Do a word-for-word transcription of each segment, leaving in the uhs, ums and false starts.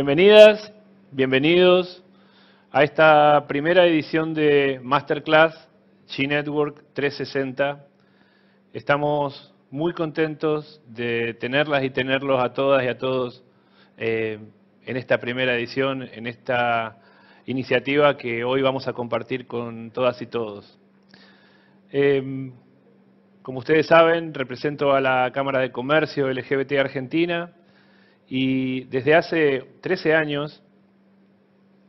Bienvenidas, bienvenidos a esta primera edición de Masterclass G Network trescientos sesenta. Estamos muy contentos de tenerlas y tenerlos a todas y a todos eh, en esta primera edición, en esta iniciativa que hoy vamos a compartir con todas y todos. Eh, como ustedes saben, represento a la Cámara de Comercio L G B T Argentina y desde hace trece años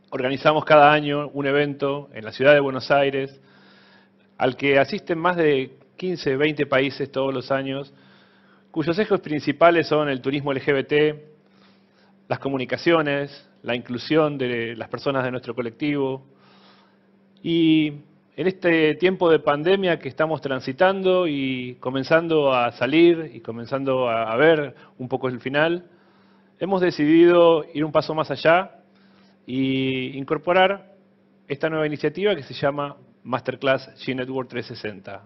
organizamos cada año un evento en la ciudad de Buenos Aires al que asisten más de quince, veinte países todos los años, cuyos ejes principales son el turismo L G B T, las comunicaciones, la inclusión de las personas de nuestro colectivo. Y en este tiempo de pandemia que estamos transitando y comenzando a salir y comenzando a ver un poco el final, hemos decidido ir un paso más allá e incorporar esta nueva iniciativa que se llama Masterclass G Network trescientos sesenta.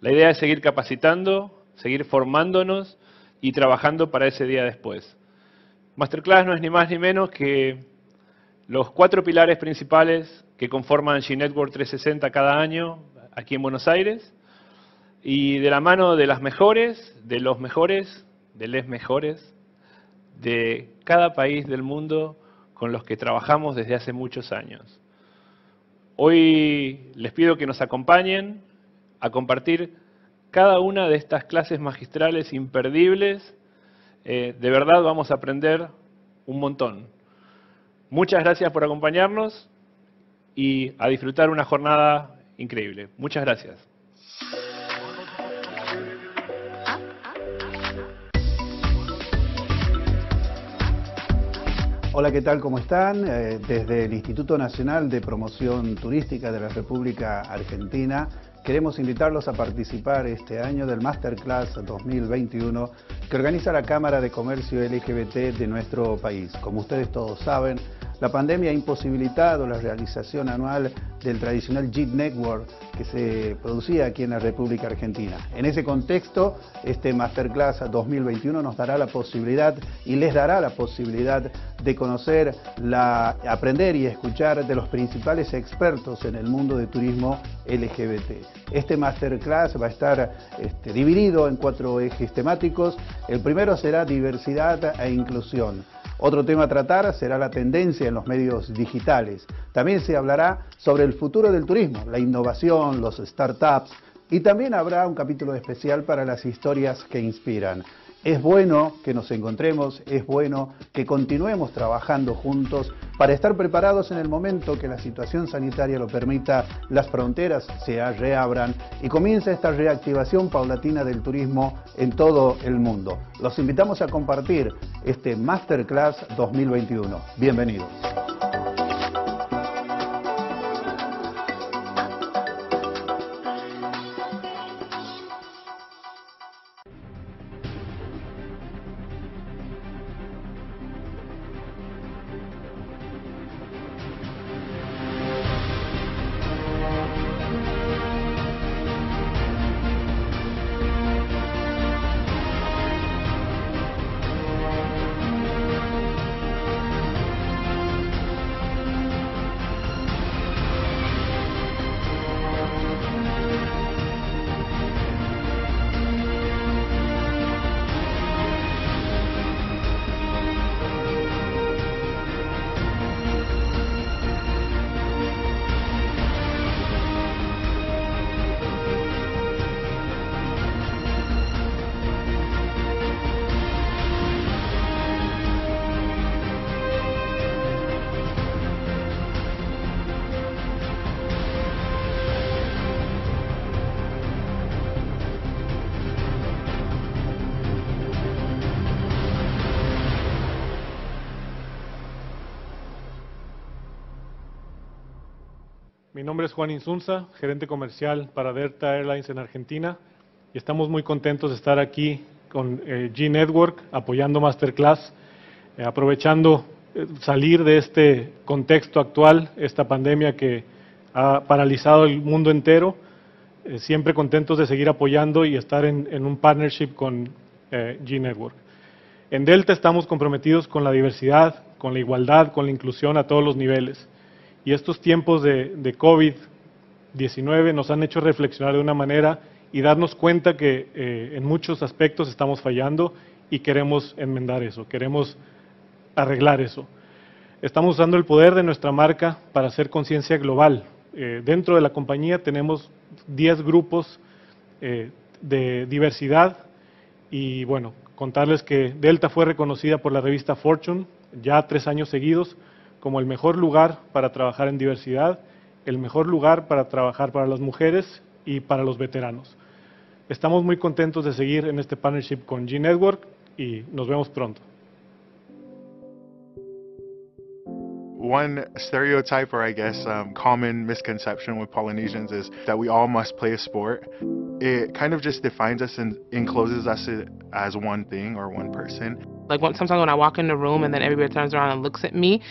La idea es seguir capacitando, seguir formándonos y trabajando para ese día después. Masterclass no es ni más ni menos que los cuatro pilares principales que conforman G Network trescientos sesenta cada año aquí en Buenos Aires y de la mano de las mejores, de los mejores, de les mejores de cada país del mundo con los que trabajamos desde hace muchos años. Hoy les pido que nos acompañen a compartir cada una de estas clases magistrales imperdibles. Eh, de verdad vamos a aprender un montón. Muchas gracias por acompañarnos y a disfrutar una jornada increíble. Muchas gracias. Hola, ¿qué tal? ¿Cómo están? Eh, desde el Instituto Nacional de Promoción Turística de la República Argentina, queremos invitarlos a participar este año del Masterclass dos mil veintiuno que organiza la Cámara de Comercio L G B T de nuestro país. Como ustedes todos saben, la pandemia ha imposibilitado la realización anual del tradicional G I T Network que se producía aquí en la República Argentina. En ese contexto, este Masterclass dos mil veintiuno nos dará la posibilidad y les dará la posibilidad de conocer, la, aprender y escuchar de los principales expertos en el mundo de turismo L G B T. Este Masterclass va a estar este, dividido en cuatro ejes temáticos. El primero será diversidad e inclusión. Otro tema a tratar será la tendencia en los medios digitales. También se hablará sobre el futuro del turismo, la innovación, los startups y también habrá un capítulo especial para las historias que inspiran. Es bueno que nos encontremos, es bueno que continuemos trabajando juntos para estar preparados en el momento que la situación sanitaria lo permita, las fronteras se reabran y comienza esta reactivación paulatina del turismo en todo el mundo. Los invitamos a compartir este Masterclass dos mil veintiuno. Bienvenidos. Mi nombre es Juan Insunza, gerente comercial para Delta Airlines en Argentina y estamos muy contentos de estar aquí con eh, G Network apoyando Masterclass, eh, aprovechando eh, salir de este contexto actual, esta pandemia que ha paralizado el mundo entero, eh, siempre contentos de seguir apoyando y estar en, en un partnership con eh, G Network. En Delta estamos comprometidos con la diversidad, con la igualdad, con la inclusión a todos los niveles. Y estos tiempos de, de COVID diecinueve nos han hecho reflexionar de una manera y darnos cuenta que eh, en muchos aspectos estamos fallando y queremos enmendar eso, queremos arreglar eso. Estamos usando el poder de nuestra marca para hacer conciencia global. Eh, dentro de la compañía tenemos diez grupos eh, de diversidad y bueno, contarles que Delta fue reconocida por la revista Fortune ya tres años seguidos como el mejor lugar para trabajar en diversidad, el mejor lugar para trabajar para las mujeres y para los veteranos. Estamos muy contentos de seguir en este partnership con GNetwork y nos vemos pronto. One stereotype or I guess um, common misconception with Polynesians is that we all must play a sport. It kind of just defines us and encloses us as one thing or one person. Like when, sometimes when I walk in the room and then everybody turns around and looks at me.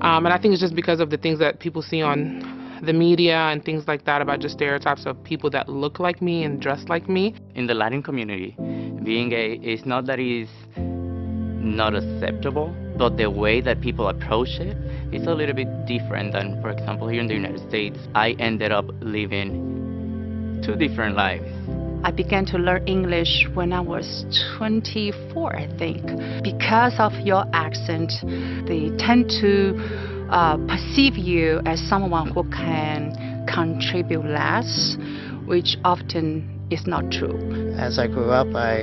Um, and I think it's just because of the things that people see on the media and things like that about just stereotypes of people that look like me and dress like me. In the Latin community, being gay is not that it's not acceptable, but the way that people approach it is a little bit different than, for example, here in the United States. I ended up living two different lives. I began to learn English when I was twenty-four, I think. Because of your accent, they tend to uh, perceive you as someone who can contribute less, which often is not true. As I grew up, I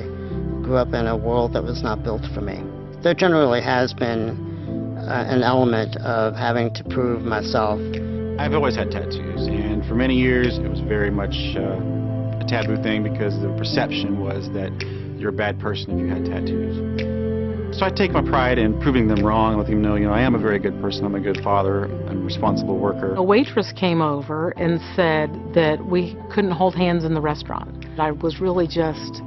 grew up in a world that was not built for me. There generally has been uh, an element of having to prove myself. I've always had tattoos, and for many years it was very much uh, a taboo thing because the perception was that you're a bad person if you had tattoos. So I take my pride in proving them wrong, letting them know, you know, I am a very good person, I'm a good father, I'm a responsible worker. A waitress came over and said that we couldn't hold hands in the restaurant. I was really just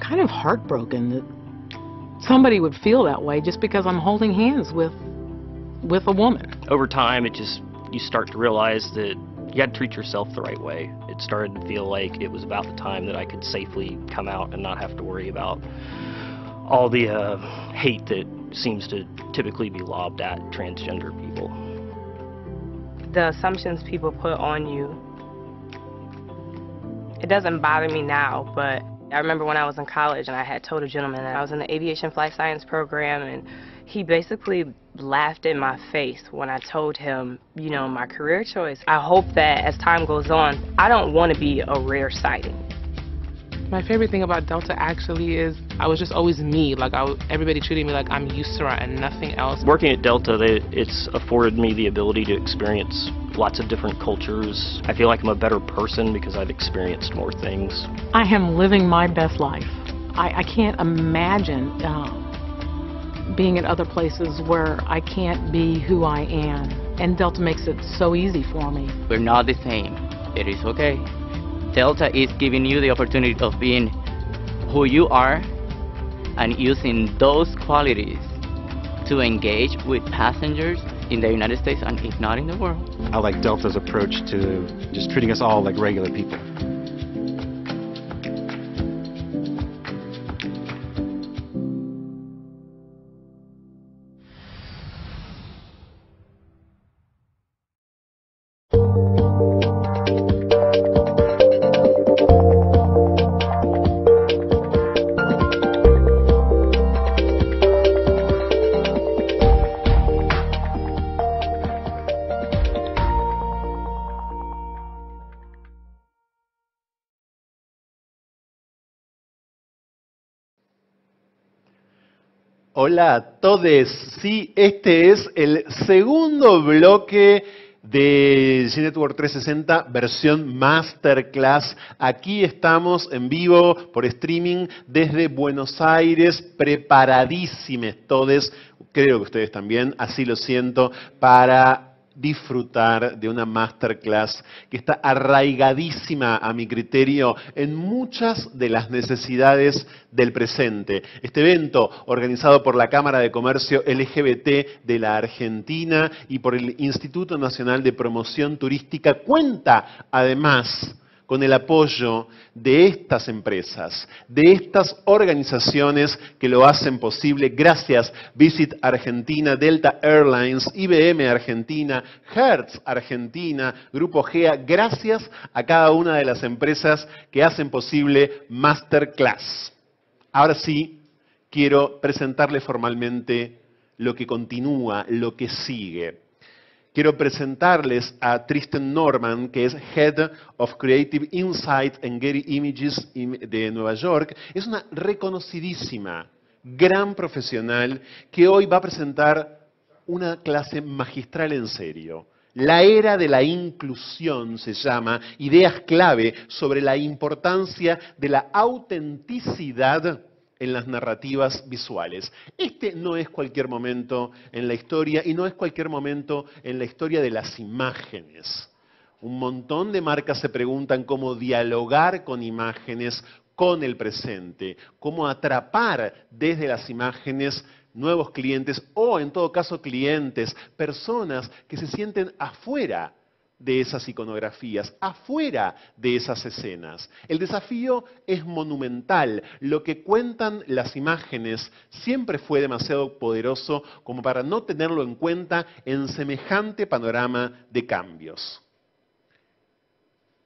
kind of heartbroken that somebody would feel that way just because I'm holding hands with, with a woman. Over time, it just, you start to realize that you got to treat yourself the right way. It started to feel like it was about the time that I could safely come out and not have to worry about all the uh, hate that seems to typically be lobbed at transgender people. The assumptions people put on you, it doesn't bother me now, but I remember when I was in college and I had told a gentleman that I was in the aviation flight science program, and he basically laughed in my face when I told him, you know, my career choice. I hope that as time goes on, I don't want to be a rare sighting. My favorite thing about Delta actually is I was just always me. Like I, everybody treated me like I'm Usra and nothing else. Working at Delta, they, it's afforded me the ability to experience lots of different cultures. I feel like I'm a better person because I've experienced more things. I am living my best life. I, I can't imagine uh, being at other places where I can't be who I am. And Delta makes it so easy for me. We're not the same. It is okay. Delta is giving you the opportunity of being who you are and using those qualities to engage with passengers in the United States and if not in the world. I like Delta's approach to just treating us all like regular people. Hola a todos, sí, este es el segundo bloque de G Network trescientos sesenta versión Masterclass. Aquí estamos en vivo por streaming desde Buenos Aires, preparadísimos todos, creo que ustedes también, así lo siento, para disfrutar de una masterclass que está arraigadísima, a mi criterio, en muchas de las necesidades del presente. Este evento, organizado por la Cámara de Comercio L G B T de la Argentina y por el Instituto Nacional de Promoción Turística, cuenta además con el apoyo de estas empresas, de estas organizaciones que lo hacen posible. Gracias, Visit Argentina, Delta Airlines, I B M Argentina, Hertz Argentina, Grupo GEA. Gracias a cada una de las empresas que hacen posible Masterclass. Ahora sí, quiero presentarle formalmente lo que continúa, lo que sigue. Quiero presentarles a Tristen Norman, que es Head of Creative Insights en Getty Images de Nueva York. Es una reconocidísima, gran profesional que hoy va a presentar una clase magistral en serio. La era de la inclusión se llama, ideas clave sobre la importancia de la autenticidad en las narrativas visuales. Este no es cualquier momento en la historia y no es cualquier momento en la historia de las imágenes. Un montón de marcas se preguntan cómo dialogar con imágenes, con el presente, cómo atrapar desde las imágenes nuevos clientes o, en todo caso, clientes, personas que se sienten afuera de esas iconografías, afuera de esas escenas. El desafío es monumental. Lo que cuentan las imágenes siempre fue demasiado poderoso como para no tenerlo en cuenta en semejante panorama de cambios.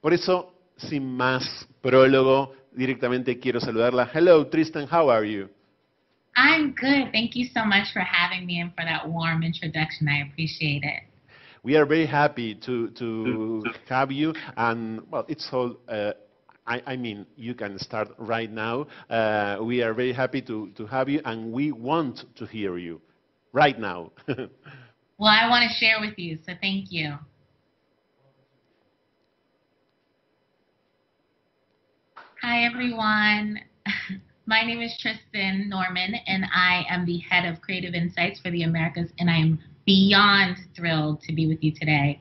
Por eso, sin más prólogo, directamente quiero saludarla. Hello, Tristan, how are you? I'm good. Thank you so much for having me and for that warm introduction. I appreciate it. We are very happy to, to have you, and, well, it's all, uh, I, I mean, you can start right now. Uh, we are very happy to, to have you, and we want to hear you right now. Well, I want to share with you, so thank you. Hi, everyone. My name is Tristen Norman, and I am the Head of Creative Insights for the Americas, and I am beyond thrilled to be with you today.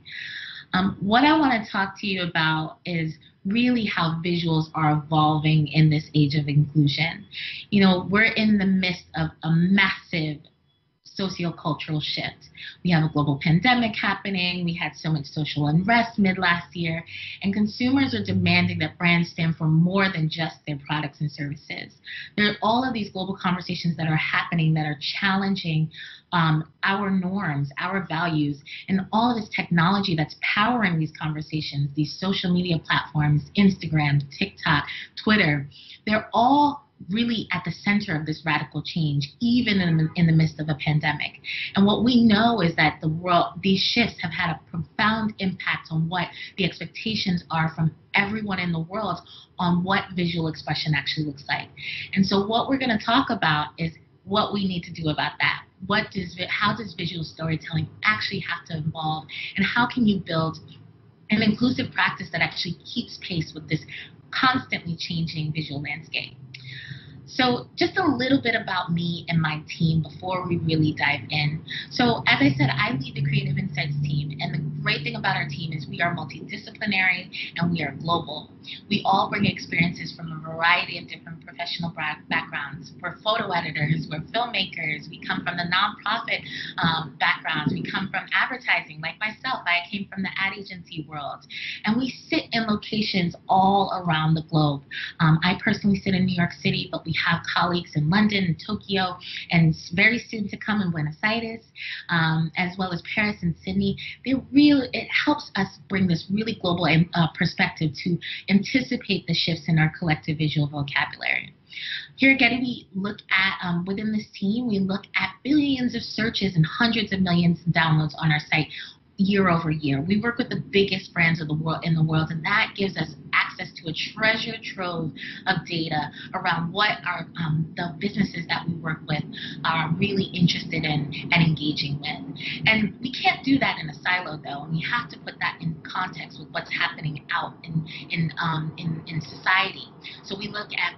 Um, what I want to talk to you about is really how visuals are evolving in this age of inclusion. You know, we're in the midst of a massive sociocultural shift. We have a global pandemic happening. We had so much social unrest mid last year, and consumers are demanding that brands stand for more than just their products and services. There are all of these global conversations that are happening that are challenging um, our norms, our values, and all of this technology that's powering these conversations, these social media platforms, Instagram, TikTok, Twitter. They're all really at the center of this radical change, even in, in the midst of a pandemic. And what we know is that the world, these shifts have had a profound impact on what the expectations are from everyone in the world on what visual expression actually looks like. And so what we're going to talk about is what we need to do about that. What does, how does visual storytelling actually have to evolve, and how can you build an inclusive practice that actually keeps pace with this constantly changing visual landscape? So just a little bit about me and my team before we really dive in. So as I said, I lead the Creative Insights team, and the great thing about our team is we are multidisciplinary and we are global. We all bring experiences from a variety of different professional backgrounds. We're photo editors, we're filmmakers, we come from the nonprofit um, backgrounds, we come from advertising, like myself. I came from the ad agency world. And we sit in locations all around the globe. Um, I personally sit in New York City, but we have colleagues in London and Tokyo, and very soon to come in Buenos Aires, um, as well as Paris and Sydney. They really, it helps us bring this really global uh, perspective to anticipate the shifts in our collective visual vocabulary. Here again, we look at, um, within this team, we look at billions of searches and hundreds of millions of downloads on our site year over year. We work with the biggest brands of the world, in the world, and that gives us access to a treasure trove of data around what our, um, the businesses that we work with are really interested in and engaging with. And we can't do that in a silo, though, and we have to put that in context with what's happening out in, in, um, in, in society. So we look at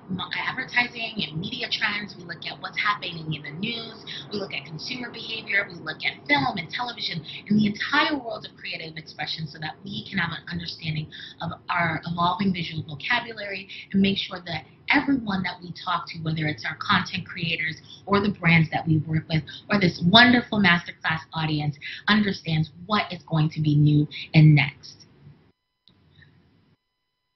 advertising and media trends, we look at what's happening in the news, we look at consumer behavior, we look at film and television, and the entire world of creative expression, so that we can have an understanding of our evolving visual vocabulary and make sure that everyone that we talk to, whether it's our content creators or the brands that we work with or this wonderful masterclass audience, understands what is going to be new and next.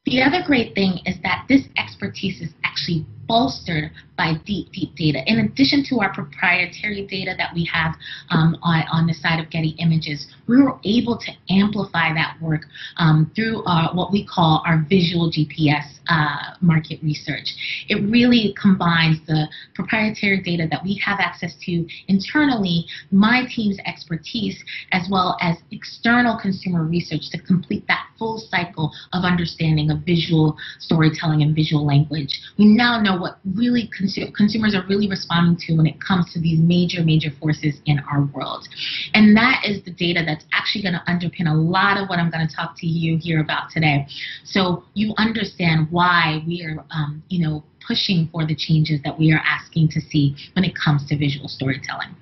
The other great thing is that this expertise is actually bolstered by deep, deep data. In addition to our proprietary data that we have um, on, on the side of Getty Images, we were able to amplify that work um, through our, what we call our visual G P S uh, market research. It really combines the proprietary data that we have access to internally, my team's expertise, as well as external consumer research to complete that full cycle of understanding of visual storytelling and visual language. We now know what really consumer, consumers are really responding to when it comes to these major, major forces in our world. And that is the data that's actually going to underpin a lot of what I'm going to talk to you here about today. So you understand why we are, um, you know, pushing for the changes that we are asking to see when it comes to visual storytelling.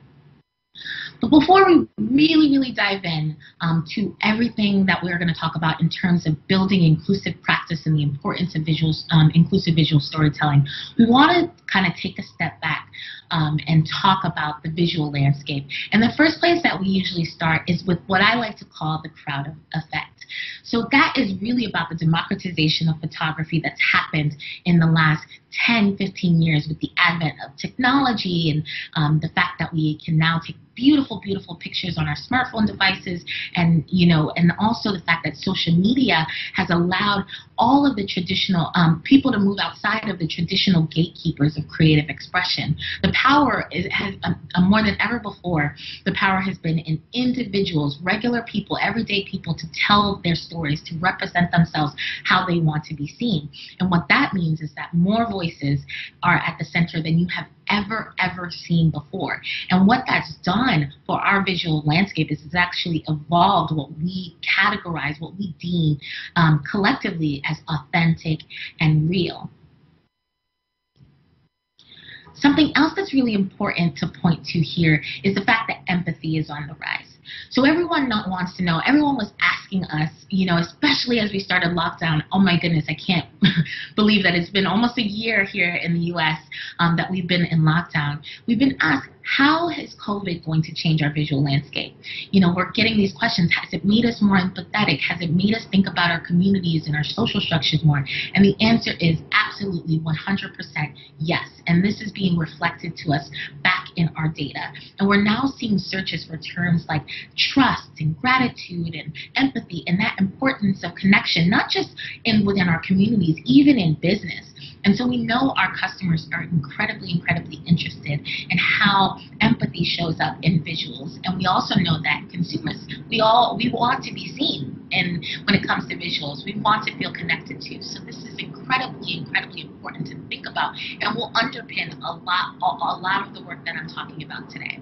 But before we really, really dive in um, to everything that we're going to talk about in terms of building inclusive practice and the importance of visuals, um, inclusive visual storytelling, we want to kind of take a step back um, and talk about the visual landscape. And the first place that we usually start is with what I like to call the crowd effect. So that is really about the democratization of photography that's happened in the last ten, fifteen years with the advent of technology and um, the fact that we can now take beautiful, beautiful pictures on our smartphone devices, and you know, and also the fact that social media has allowed all of the traditional um, people to move outside of the traditional gatekeepers of creative expression. The power is has uh, more than ever before. The power has been in individuals, regular people, everyday people, to tell their stories, to represent themselves how they want to be seen. And what that means is that more voices are at the center than you have ever, ever seen before. And what that's done for our visual landscape is it's actually evolved what we categorize, what we deem um, collectively as authentic and real. Something else that's really important to point to here is the fact that empathy is on the rise. So everyone wants to know, everyone was asking us, you know, especially as we started lockdown, oh my goodness, I can't believe that it's been almost a year here in the U S um, that we've been in lockdown. We've been asked, how is COVID going to change our visual landscape? You know, we're getting these questions. Has it made us more empathetic? Has it made us think about our communities and our social structures more? And the answer is absolutely one hundred percent yes. And this is being reflected to us back in our data. And we're now seeing searches for terms like trust and gratitude and empathy and that importance of connection, not just in within our communities, even in business. And so we know our customers are incredibly, incredibly interested in how empathy shows up in visuals. And we also know that consumers, we all, we want to be seen. And when it comes to visuals, we want to feel connected to. So this is incredibly, incredibly important to think about and will underpin a lot, a, a lot of the work that I'm talking about today.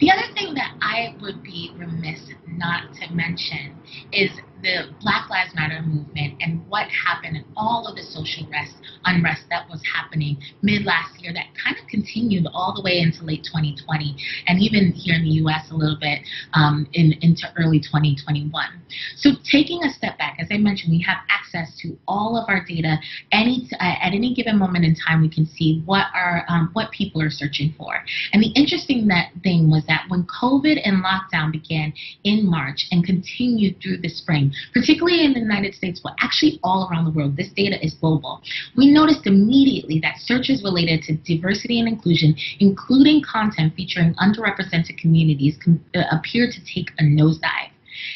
The other thing that I would be remiss not to mention is the Black Lives Matter movement and what happened and all of the social unrest, unrest that was happening mid last year that kind of continued all the way into late twenty twenty and even here in the U S a little bit um, in, into early twenty twenty-one. So taking a step back, as I mentioned, we have access to all of our data. Any, uh, at any given moment in time, we can see what, our, um, what people are searching for. And the interesting that thing was that when COVID and lockdown began in March and continued through the spring, particularly in the United States, but actually all around the world, this data is global, we noticed immediately that searches related to diversity and inclusion, including content featuring underrepresented communities, appeared to take a nosedive.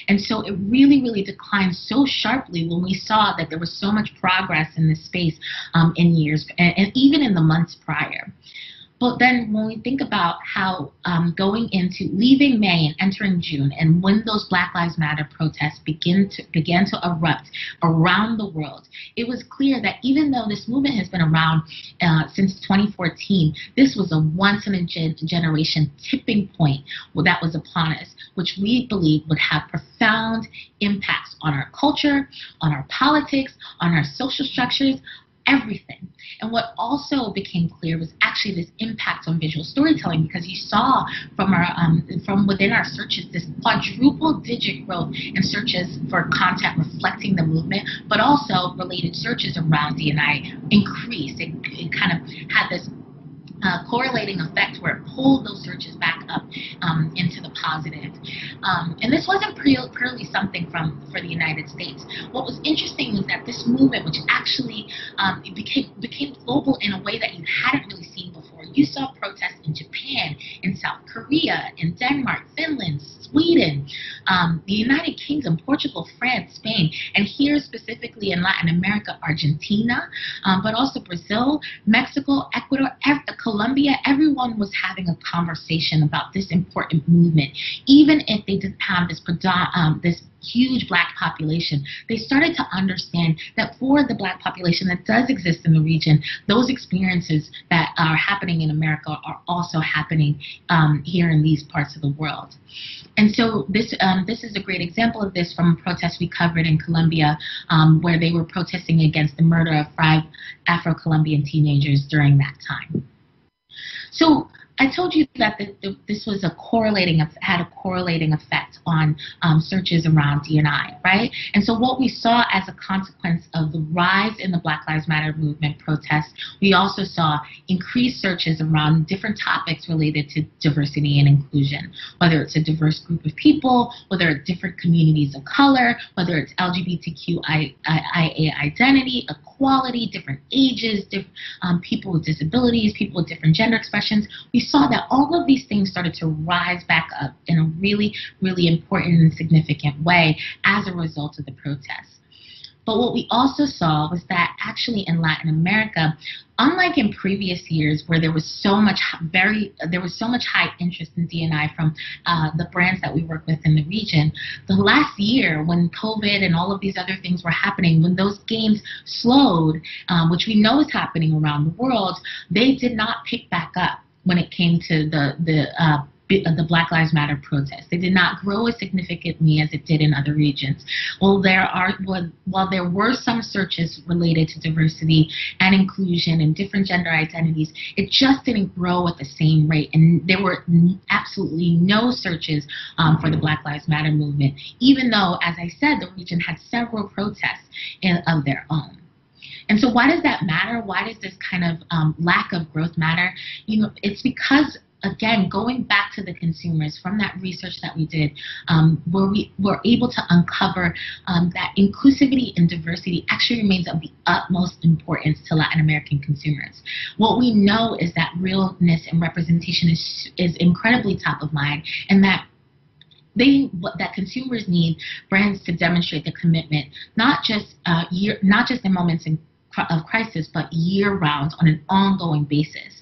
And so it really, really declined so sharply when we saw that there was so much progress in this space um, in years, and, and even in the months prior. But then when we think about how um, going into leaving May and entering June and when those Black Lives Matter protests begin to, began to erupt around the world, it was clear that even though this movement has been around uh, since twenty fourteen, this was a once-in-a-generation tipping point that was upon us, which we believe would have profound impacts on our culture, on our politics, on our social structures, everything. And what also became clear was actually this impact on visual storytelling, because you saw from our um, from within our searches this quadruple-digit growth in searches for content reflecting the movement, but also related searches around D and I increased. It, it kind of had this Uh, correlating effect where it pulled those searches back up um, into the positive. Um, and this wasn't purely something from for the United States. What was interesting was that this movement, which actually um, it became became global in a way that you hadn't really seen before. You saw protests in Japan, in South Korea, in Denmark, Finland, Sweden, um, the United Kingdom, Portugal, France, Spain, and here specifically in Latin America, Argentina, um, but also Brazil, Mexico, Ecuador, ev Colombia. Everyone was having a conversation about this important movement, even if they didn't have this um, this huge Black population. They started to understand that for the Black population that does exist in the region, those experiences that are happening in America are also happening um, here in these parts of the world. And so this um, this is a great example of this from a protest we covered in Colombia, um, where they were protesting against the murder of five Afro-Colombian teenagers during that time. So I told you that the, the, this was a correlating had a correlating effect on um, searches around D and I, right? And so what we saw as a consequence of the rise in the Black Lives Matter movement protests, we also saw increased searches around different topics related to diversity and inclusion, whether it's a diverse group of people, whether it's different communities of color, whether it's LGBTQIA identity, equality, different ages, diff, um, people with disabilities, people with different gender expressions. We saw that all of these things started to rise back up in a really, really important and significant way as a result of the protests. But what we also saw was that actually in Latin America, unlike in previous years where there was so much very there was so much high interest in D and I from uh, the brands that we work with in the region, the last year when COVID and all of these other things were happening, when those gains slowed, um, which we know is happening around the world, they did not pick back up when it came to the the uh, the Black Lives Matter protests. They did not grow as significantly as it did in other regions. While there are, while there were some searches related to diversity and inclusion and different gender identities, it just didn't grow at the same rate. And there were absolutely no searches um, for the Black Lives Matter movement, even though, as I said, the region had several protests in, of their own. And so why does that matter? Why does this kind of um, lack of growth matter? You know, it's because, again, going back to the consumers from that research that we did, um, where we were able to uncover um, that inclusivity and diversity actually remains of the utmost importance to Latin American consumers. What we know is that realness and representation is, is incredibly top of mind, and that They, that consumers need brands to demonstrate their commitment, not just uh, year, not just in moments in, of crisis, but year-round on an ongoing basis.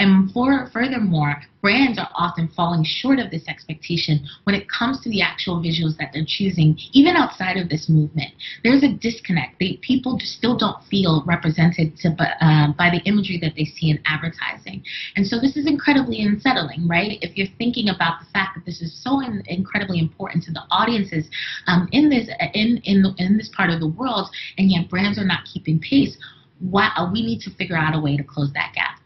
And for, furthermore, brands are often falling short of this expectation when it comes to the actual visuals that they're choosing, even outside of this movement. There's a disconnect. They, people still don't feel represented to, uh, by the imagery that they see in advertising. And so this is incredibly unsettling, right? If you're thinking about the fact that this is so in, incredibly important to the audiences um, in, this, in, in, the, in this part of the world, and yet brands are not keeping pace, wow, we need to figure out a way to close that gap.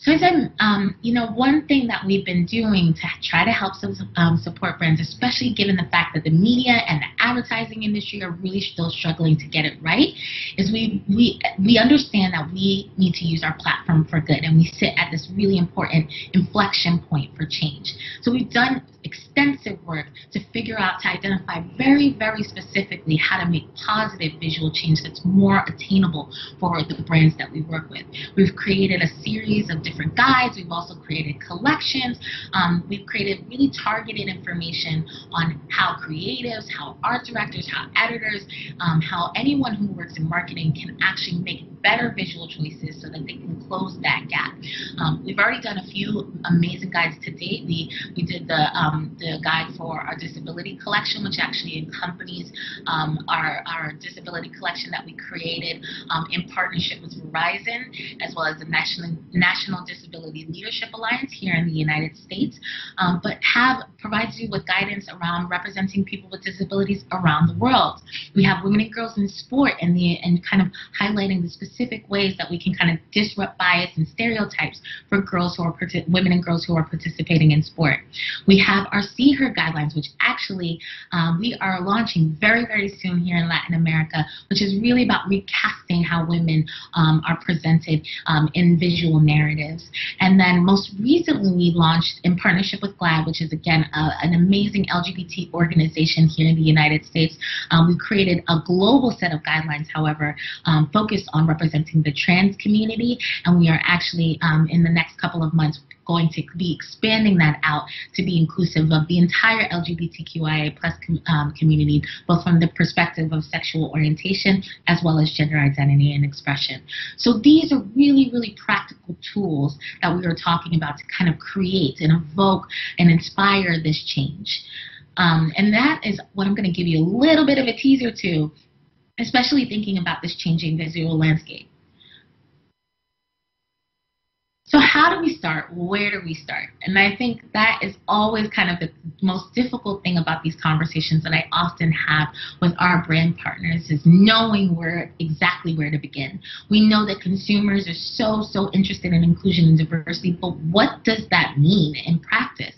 So as I'm, um, you know, one thing that we've been doing to try to help some, um, support brands, especially given the fact that the media and the advertising industry are really still struggling to get it right, is we, we, we understand that we need to use our platform for good, and we sit at this really important inflection point for change. So we've done extensive work to figure out, to identify very, very specifically how to make positive visual change that's more attainable for the brands that we work with. We've created a series of different guides. We've also created collections. Um, we've created really targeted information on how creatives, how art directors, how editors, um, how anyone who works in marketing can actually make better visual choices so that they can close that gap. Um, we've already done a few amazing guides to date. We, we did the, um, the guide for our disability collection, which actually accompanies um, our, our disability collection that we created um, in partnership with Verizon, as well as the National, National Disability Leadership Alliance here in the United States, um, but have provides you with guidance around representing people with disabilities around the world. We have Women and Girls in Sport, and the and kind of highlighting the specific specific ways that we can kind of disrupt bias and stereotypes for girls who are women and girls who are participating in sport. We have our See Her guidelines, which actually um, we are launching very, very soon here in Latin America, which is really about recasting how women um, are presented um, in visual narratives. And then most recently, we launched in partnership with GLAAD, which is again a, an amazing L G B T organization here in the United States. Um, we created a global set of guidelines, however, um, focused on representing the trans community, and we are actually um, in the next couple of months going to be expanding that out to be inclusive of the entire L G B T Q I A plus com um, community, both from the perspective of sexual orientation as well as gender identity and expression. So these are really, really practical tools that we are talking about to kind of create and evoke and inspire this change. Um, and that is what I'm going to give you a little bit of a teaser to, especially thinking about this changing visual landscape. So how do we start? Where do we start? And I think that is always kind of the most difficult thing about these conversations that I often have with our brand partners is knowing where exactly where to begin. We know that consumers are so, so interested in inclusion and diversity, but what does that mean in practice?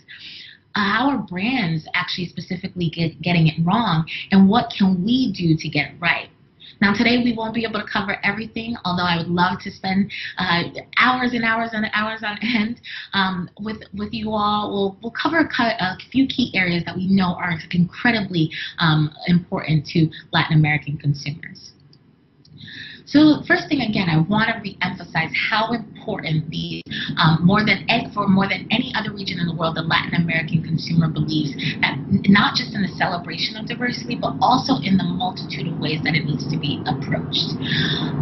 Our brands actually specifically get, getting it wrong, and what can we do to get it right? Now, today we won't be able to cover everything, although I would love to spend uh, hours and hours and hours on end um, with, with you all. We'll, we'll cover a, a few key areas that we know are incredibly um, important to Latin American consumers. So first thing, again, I want to reemphasize how important these, um, more than for more than any other region in the world, the Latin American consumer believes that not just in the celebration of diversity, but also in the multitude of ways that it needs to be approached.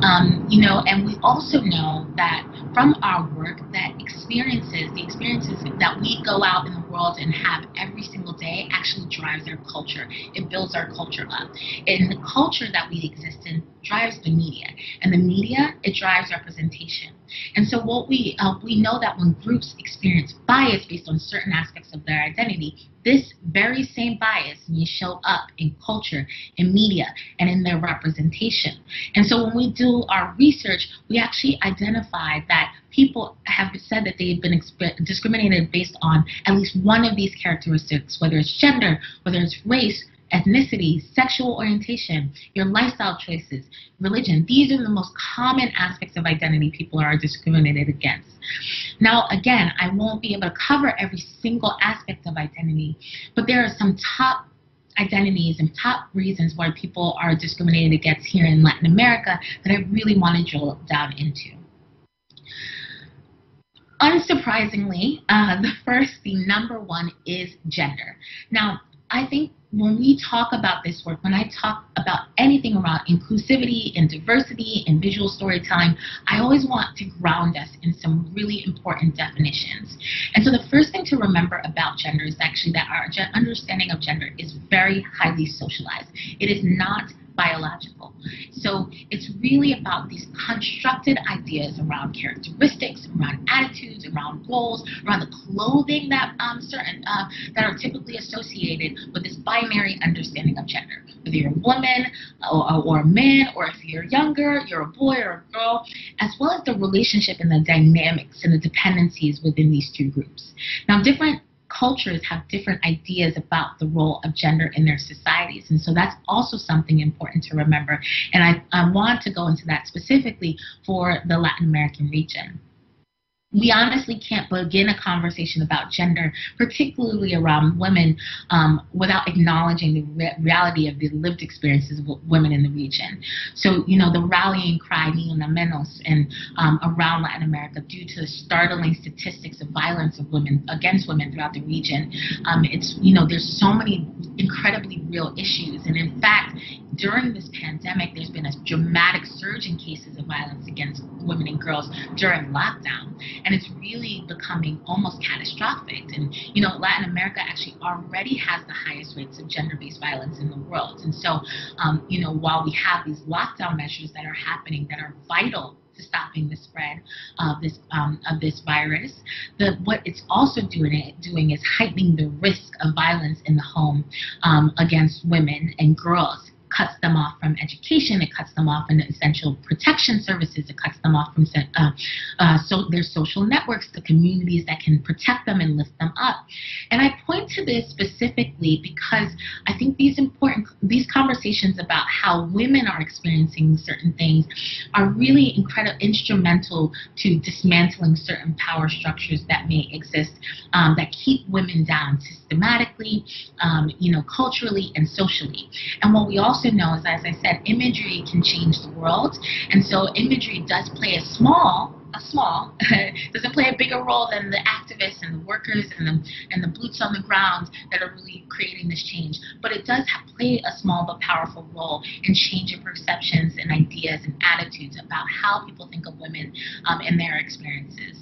Um, you know, and we also know that from our work that experiences, the experiences that we go out in the world and have every single day actually drives our culture. It builds our culture up. And the culture that we exist in drives the media. And the media, it drives representation. And so what we, uh, we know that when groups experience bias based on certain aspects of their identity, this very same bias may show up in culture, in media, and in their representation. And so when we do our research, we actually identify that people have said that they've been discriminated based on at least one of these characteristics, whether it's gender, whether it's race, ethnicity, sexual orientation, your lifestyle choices, religion. These are the most common aspects of identity people are discriminated against. Now, again, I won't be able to cover every single aspect of identity, but there are some top identities and top reasons why people are discriminated against here in Latin America that I really want to drill down into. Unsurprisingly, uh, the first, the number one is gender. Now, I think when we talk about this work, when I talk about anything around inclusivity and diversity and visual storytelling, I always want to ground us in some really important definitions. And so the first thing to remember about gender is actually that our understanding of gender is very highly socialized. It is not biological. So it's really about these constructed ideas around characteristics, around attitudes, around roles, around the clothing that um, certain uh, that are typically associated with this binary understanding of gender. Whether you're a woman or, or a man, or if you're younger, you're a boy or a girl, as well as the relationship and the dynamics and the dependencies within these two groups. Now, different cultures have different ideas about the role of gender in their societies, and so that's also something important to remember, and I, I want to go into that specifically for the Latin American region. We honestly can't begin a conversation about gender, particularly around women, um, without acknowledging the re reality of the lived experiences of women in the region. So, you know, the rallying cry, ni una menos, and um, around Latin America, due to the startling statistics of violence of women against women throughout the region, um, it's, you know, there's so many incredibly real issues. And in fact, during this pandemic, there's been a dramatic surge in cases of violence against women and girls during lockdown. And it's really becoming almost catastrophic. And, you know, Latin America actually already has the highest rates of gender-based violence in the world. And so, um, you know, while we have these lockdown measures that are happening that are vital to stopping the spread of this um, of this virus, the, what it's also doing it doing is heightening the risk of violence in the home um, against women and girls, cuts them off from education, it cuts them off in essential protection services, it cuts them off from uh, uh, so their social networks, the communities that can protect them and lift them up. And I point to this specifically because I think these important, these conversations about how women are experiencing certain things are really incredible, instrumental to dismantling certain power structures that may exist um, that keep women down systematically, um, you know, culturally and socially. And what we also know is, as I said, imagery can change the world. And so imagery does play a small, a small, doesn't play a bigger role than the activists and the workers and the, and the boots on the ground that are really creating this change. But it does have, play a small but powerful role in changing perceptions and ideas and attitudes about how people think of women um, and their experiences.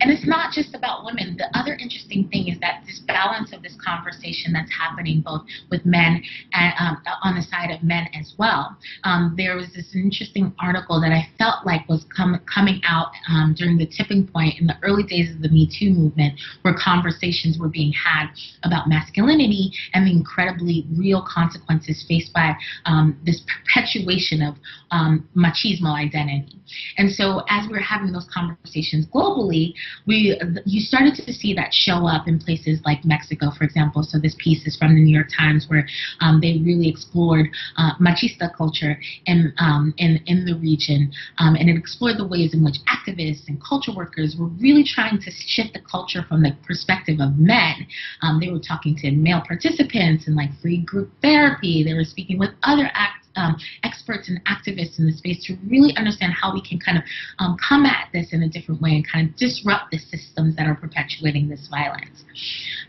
And it's not just about women. The other interesting thing is that this balance of this conversation that's happening both with men and um, on the side of men as well. Um, there was this interesting article that I felt like was com coming out um, during the tipping point in the early days of the Me Too movement, where conversations were being had about masculinity and the incredibly real consequences faced by um, this perpetuation of um, machismo identity. And so as we're having those conversations globally, We, you started to see that show up in places like Mexico, for example. So this piece is from the New York Times, where um, they really explored uh, machista culture in, um, in, in the region, um, and it explored the ways in which activists and culture workers were really trying to shift the culture from the perspective of men. Um, they were talking to male participants and like free group therapy. They were speaking with other activists. Um, experts and activists in the space to really understand how we can kind of um, come at this in a different way and kind of disrupt the systems that are perpetuating this violence.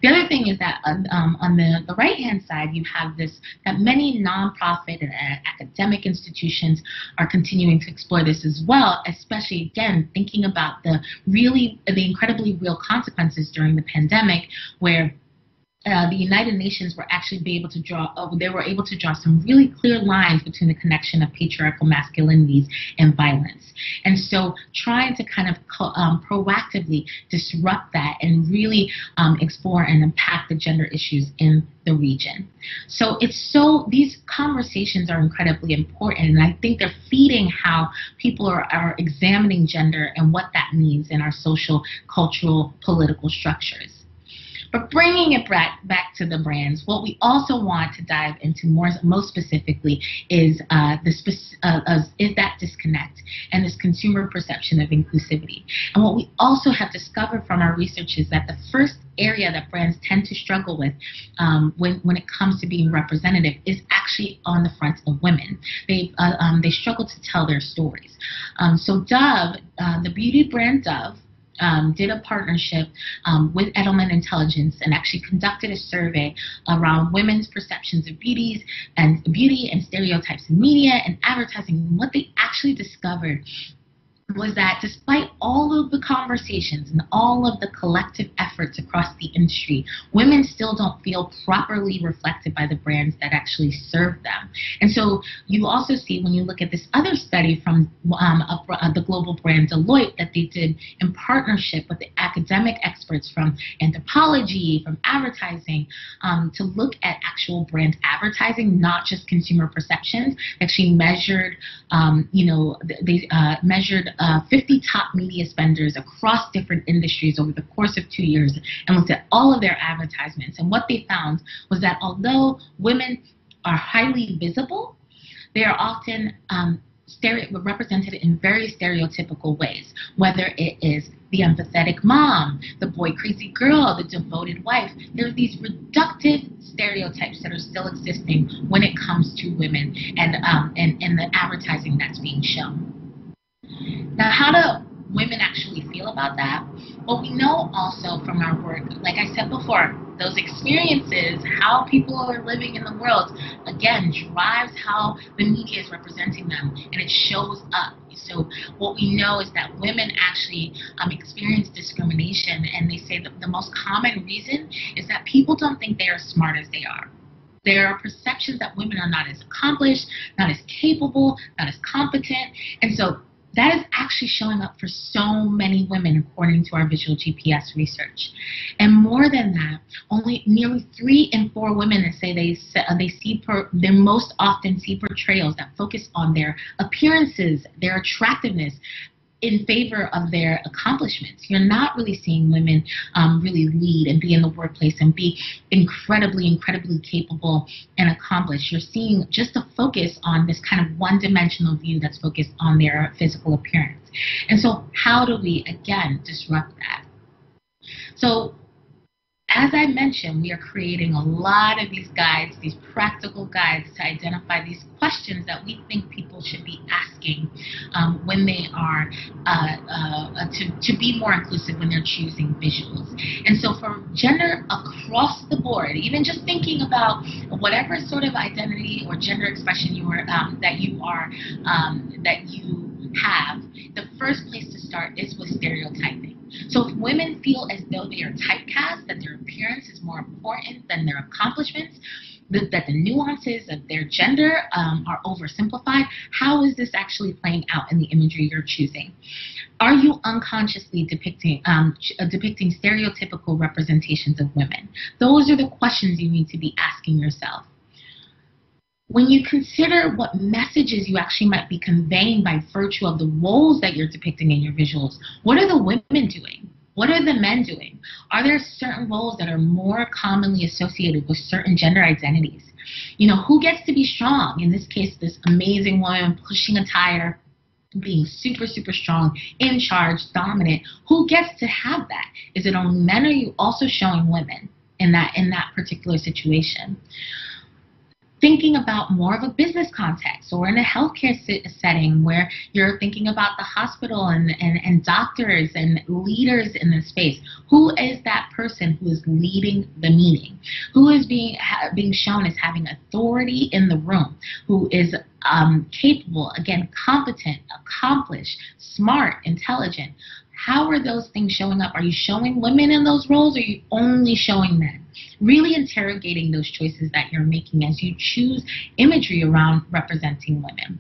The other thing is that um, on the, the right-hand side, you have this, that many nonprofit and uh, academic institutions are continuing to explore this as well, especially, again, thinking about the really, the incredibly real consequences during the pandemic, where Uh, the United Nations were actually be able to draw, uh, they were able to draw some really clear lines between the connection of patriarchal masculinities and violence. And so trying to kind of co um, proactively disrupt that and really um, explore and impact the gender issues in the region. So it's so, these conversations are incredibly important, and I think they're feeding how people are, are examining gender and what that means in our social, cultural, political structures. But bringing it back, back to the brands, what we also want to dive into more, most specifically is, uh, the spec uh, of, is that disconnect and this consumer perception of inclusivity. And what we also have discovered from our research is that the first area that brands tend to struggle with um, when, when it comes to being representative is actually on the front of women. They, uh, um, they struggle to tell their stories. Um, so Dove, uh, the beauty brand Dove, Um, did a partnership um, with Edelman Intelligence and actually conducted a survey around women's perceptions of beauties and beauty and stereotypes in media and advertising. What they actually discovered was that despite all of the conversations and all of the collective efforts across the industry, women still don't feel properly reflected by the brands that actually serve them. And so you also see, when you look at this other study from um, a, uh, the global brand Deloitte that they did in partnership with the academic experts from anthropology, from advertising, um, to look at actual brand advertising, not just consumer perceptions. They actually measured, um, you know, they uh, measured Uh, fifty top media spenders across different industries over the course of two years and looked at all of their advertisements. And what they found was that although women are highly visible, they are often um, represented in very stereotypical ways, whether it is the empathetic mom, the boy crazy girl, the devoted wife. There are these reductive stereotypes that are still existing when it comes to women and, um, and, and the advertising that's being shown. Now, how do women actually feel about that? Well, we know also from our work, like I said before, those experiences, how people are living in the world, again, drives how the media is representing them, and it shows up. So what we know is that women actually um, experience discrimination, and they say that the most common reason is that people don't think they are as smart as they are. There are perceptions that women are not as accomplished, not as capable, not as competent, and so that is actually showing up for so many women, according to our visual G P S research. And more than that, only nearly three in four women that say they they see per, they most often see portrayals that focus on their appearances, their attractiveness, in favor of their accomplishments. You're not really seeing women um, really lead and be in the workplace and be incredibly, incredibly capable and accomplished. You're seeing just a focus on this kind of one-dimensional view that's focused on their physical appearance. And so how do we, again, disrupt that? So as I mentioned, we are creating a lot of these guides, these practical guides to identify these questions that we think people should be asking um, when they are, uh, uh, to, to be more inclusive when they're choosing visuals. And so for gender across the board, even just thinking about whatever sort of identity or gender expression you are, um, that you are, um, that you have, the first place to start is with stereotyping. So if women feel as though they are typecast, that their appearance is more important than their accomplishments, that the nuances of their gender um, are oversimplified, how is this actually playing out in the imagery you're choosing? Are you unconsciously depicting um, depicting stereotypical representations of women? Those are the questions you need to be asking yourself. When you consider what messages you actually might be conveying by virtue of the roles that you're depicting in your visuals, what are the women doing? What are the men doing? Are there certain roles that are more commonly associated with certain gender identities? You know, who gets to be strong? In this case, this amazing woman pushing a tire, being super, super strong, in charge, dominant. Who gets to have that? Is it only men, or are you also showing women in that, in that particular situation? Thinking about more of a business context or in a healthcare setting where you're thinking about the hospital and, and, and doctors and leaders in the space. Who is that person who is leading the meeting? Who is being, being shown as having authority in the room? Who is um, capable, again, competent, accomplished, smart, intelligent? How are those things showing up? Are you showing women in those roles, or are you only showing men? Really interrogating those choices that you're making as you choose imagery around representing women.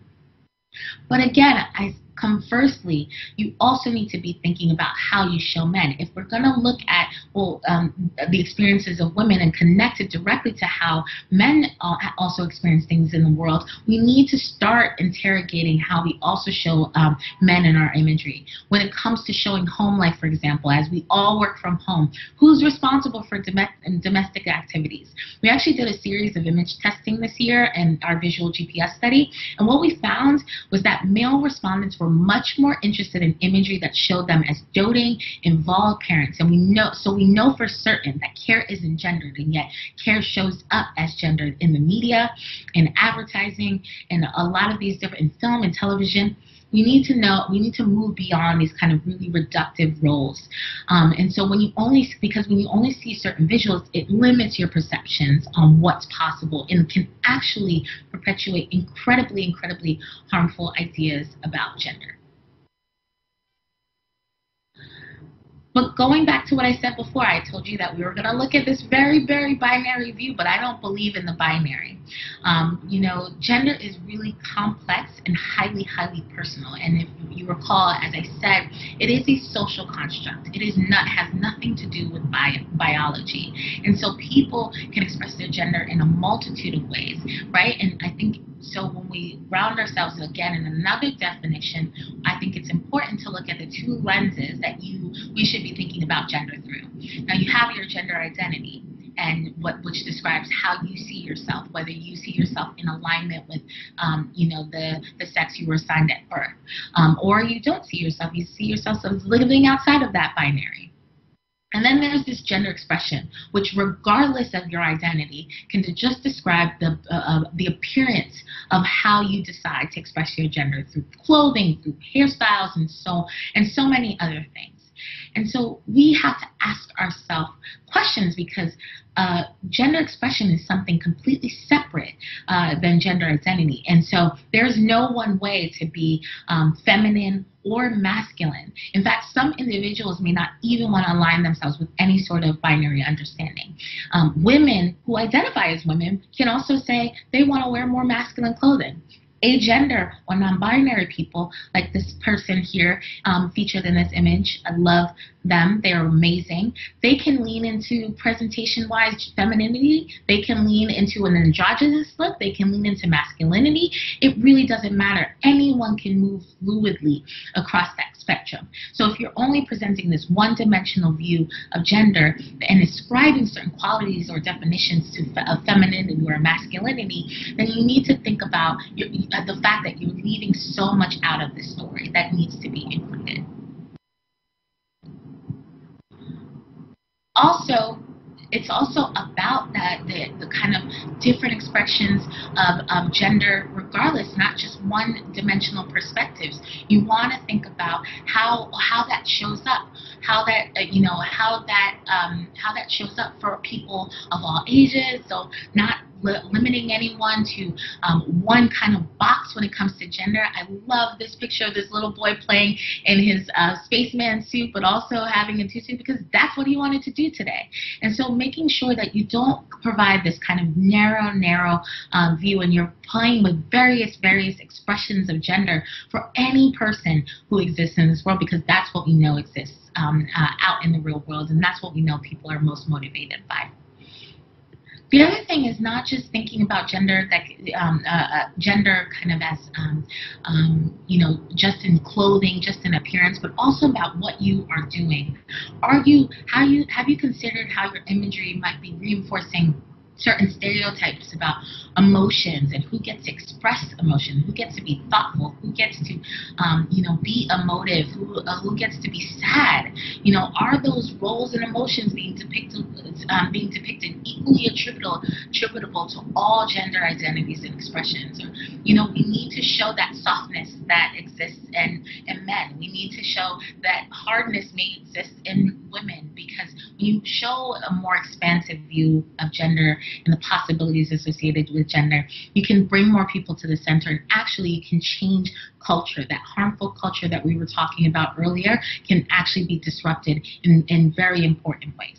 But again, I, conversely, you also need to be thinking about how you show men. If we're going to look at well, um, the experiences of women and connect it directly to how men uh, also experience things in the world, we need to start interrogating how we also show um, men in our imagery. When it comes to showing home life, for example, as we all work from home, who's responsible for domestic activities? We actually did a series of image testing this year in our visual G P S study, and what we found was that male respondents were were much more interested in imagery that showed them as doting, involved parents. And we know, so we know for certain that care isn't gendered, and yet care shows up as gendered in the media, in advertising, and a lot of these different, in film and television. We need to know, we need to move beyond these kind of really reductive roles. Um, and so when you only, because when you only see certain visuals, it limits your perceptions on what's possible and can actually perpetuate incredibly, incredibly harmful ideas about gender. But going back to what I said before, I told you that we were going to look at this very, very binary view, but I don't believe in the binary. Um, you know, gender is really complex and highly, highly personal. And if you recall, as I said, it is a social construct. It is not, has nothing to do with bi biology. And so people can express their gender in a multitude of ways, right? And I think so when we ground ourselves again in another definition, I think it's important to look at the two lenses that you we should be thinking about gender through. Now, you have your gender identity, and what which describes how you see yourself, whether you see yourself in alignment with, um, you know, the the sex you were assigned at birth, um, or you don't see yourself. You see yourself as living outside of that binary. And then there's this gender expression, which regardless of your identity, can just describe the, uh, the appearance of how you decide to express your gender through clothing, through hairstyles, and so, and so many other things. And so we have to ask ourselves questions, because uh, gender expression is something completely separate uh, than gender identity. And so there's no one way to be um, feminine or masculine. In fact, some individuals may not even want to align themselves with any sort of binary understanding. Um, women who identify as women can also say they want to wear more masculine clothing. agender or non-binary people, like this person here um, featured in this image. I love them. They're amazing. They can lean into presentation-wise femininity. They can lean into an androgynous look. They can lean into masculinity. It really doesn't matter. Anyone can move fluidly across that spectrum. So if you're only presenting this one-dimensional view of gender and ascribing certain qualities or definitions to fe- femininity or masculinity, then you need to think about your, the fact that you're leaving so much out of the story that needs to be included. Also, it's also about that the, the kind of different expressions of, of gender, regardless, not just one-dimensional perspectives. You want to think about how how that shows up, how that uh, you know how that um, how that shows up for people of all ages. So not limiting anyone to um, one kind of box when it comes to gender. I love this picture of this little boy playing in his uh, spaceman suit, but also having a tutu, because that's what he wanted to do today. And so making sure that you don't provide this kind of narrow, narrow um, view, and you're playing with various, various expressions of gender for any person who exists in this world, because that's what we know exists um, uh, out in the real world, and that's what we know people are most motivated by. The other thing is not just thinking about gender, that um, uh, gender kind of as um, um, you know, just in clothing, just in appearance, but also about what you are doing. Are you how you have you considered how your imagery might be reinforcing certain stereotypes about emotions and who gets to express emotion, who gets to be thoughtful, who gets to, um, you know, be emotive, who, uh, who gets to be sad? You know, are those roles and emotions being depicted, um, being depicted equally attributable, attributable to all gender identities and expressions? Or, you know, we need to show that softness that exists in, in men. We need to show that hardness may exist in women, because when you show a more expansive view of gender and the possibilities associated with gender, you can bring more people to the center, and actually you can change culture. That harmful culture that we were talking about earlier can actually be disrupted in, in very important ways.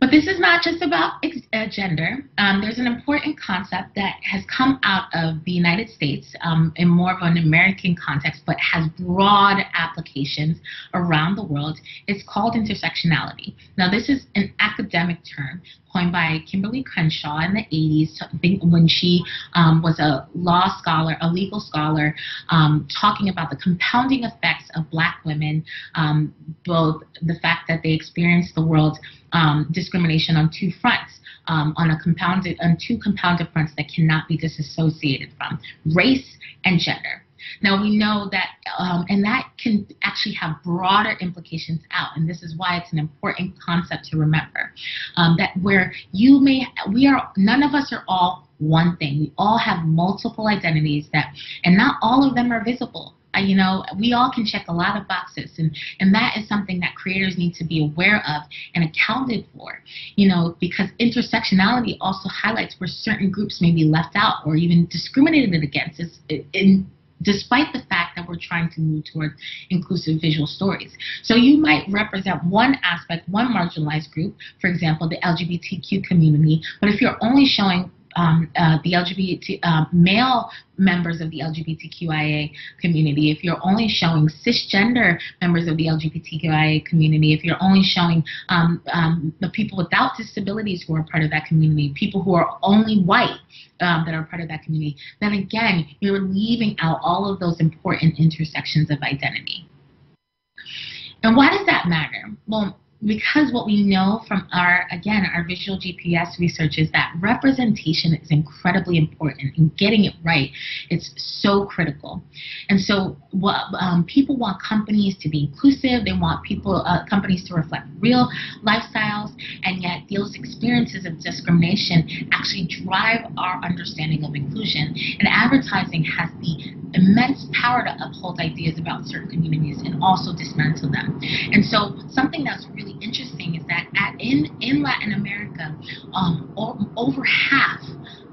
But this is not just about gender. Um, there's an important concept that has come out of the United States um, in more of an American context, but has broad applications around the world. It's called intersectionality. Now, this is an academic term coined by Kimberly Crenshaw in the eighties, when she um, was a law scholar, a legal scholar, um, talking about the compounding effects of Black women, um, both the fact that they experienced the world's um, discrimination on two fronts, um, on a compounded, on two compounded fronts that cannot be disassociated from: race and gender. Now, we know that, um, and that can actually have broader implications out, and this is why it's an important concept to remember, um, that where you may, we are, none of us are all one thing. We all have multiple identities that, and not all of them are visible. You know, we all can check a lot of boxes, and, and that is something that creators need to be aware of and accounted for, you know, because intersectionality also highlights where certain groups may be left out or even discriminated against. It's, it, in, despite the fact that we're trying to move towards inclusive visual stories. So you might represent one aspect, one marginalized group, for example, the L G B T Q community, but if you're only showing Um, uh, the L G B T, uh, male members of the L G B T Q I A community, if you're only showing cisgender members of the L G B T Q I A community, if you're only showing um, um, the people without disabilities who are part of that community, people who are only white um, that are part of that community, then again, you're leaving out all of those important intersections of identity. And why does that matter? Well, because what we know from our, again, our visual G P S research is that representation is incredibly important, and getting it right, it's so critical. And so um, people want companies to be inclusive, they want people, uh, companies to reflect real lifestyles, and yet those experiences of discrimination actually drive our understanding of inclusion. And advertising has the immense power to uphold ideas about certain communities and also dismantle them. And so something that's really interesting is that at, in, in Latin America, um, o over half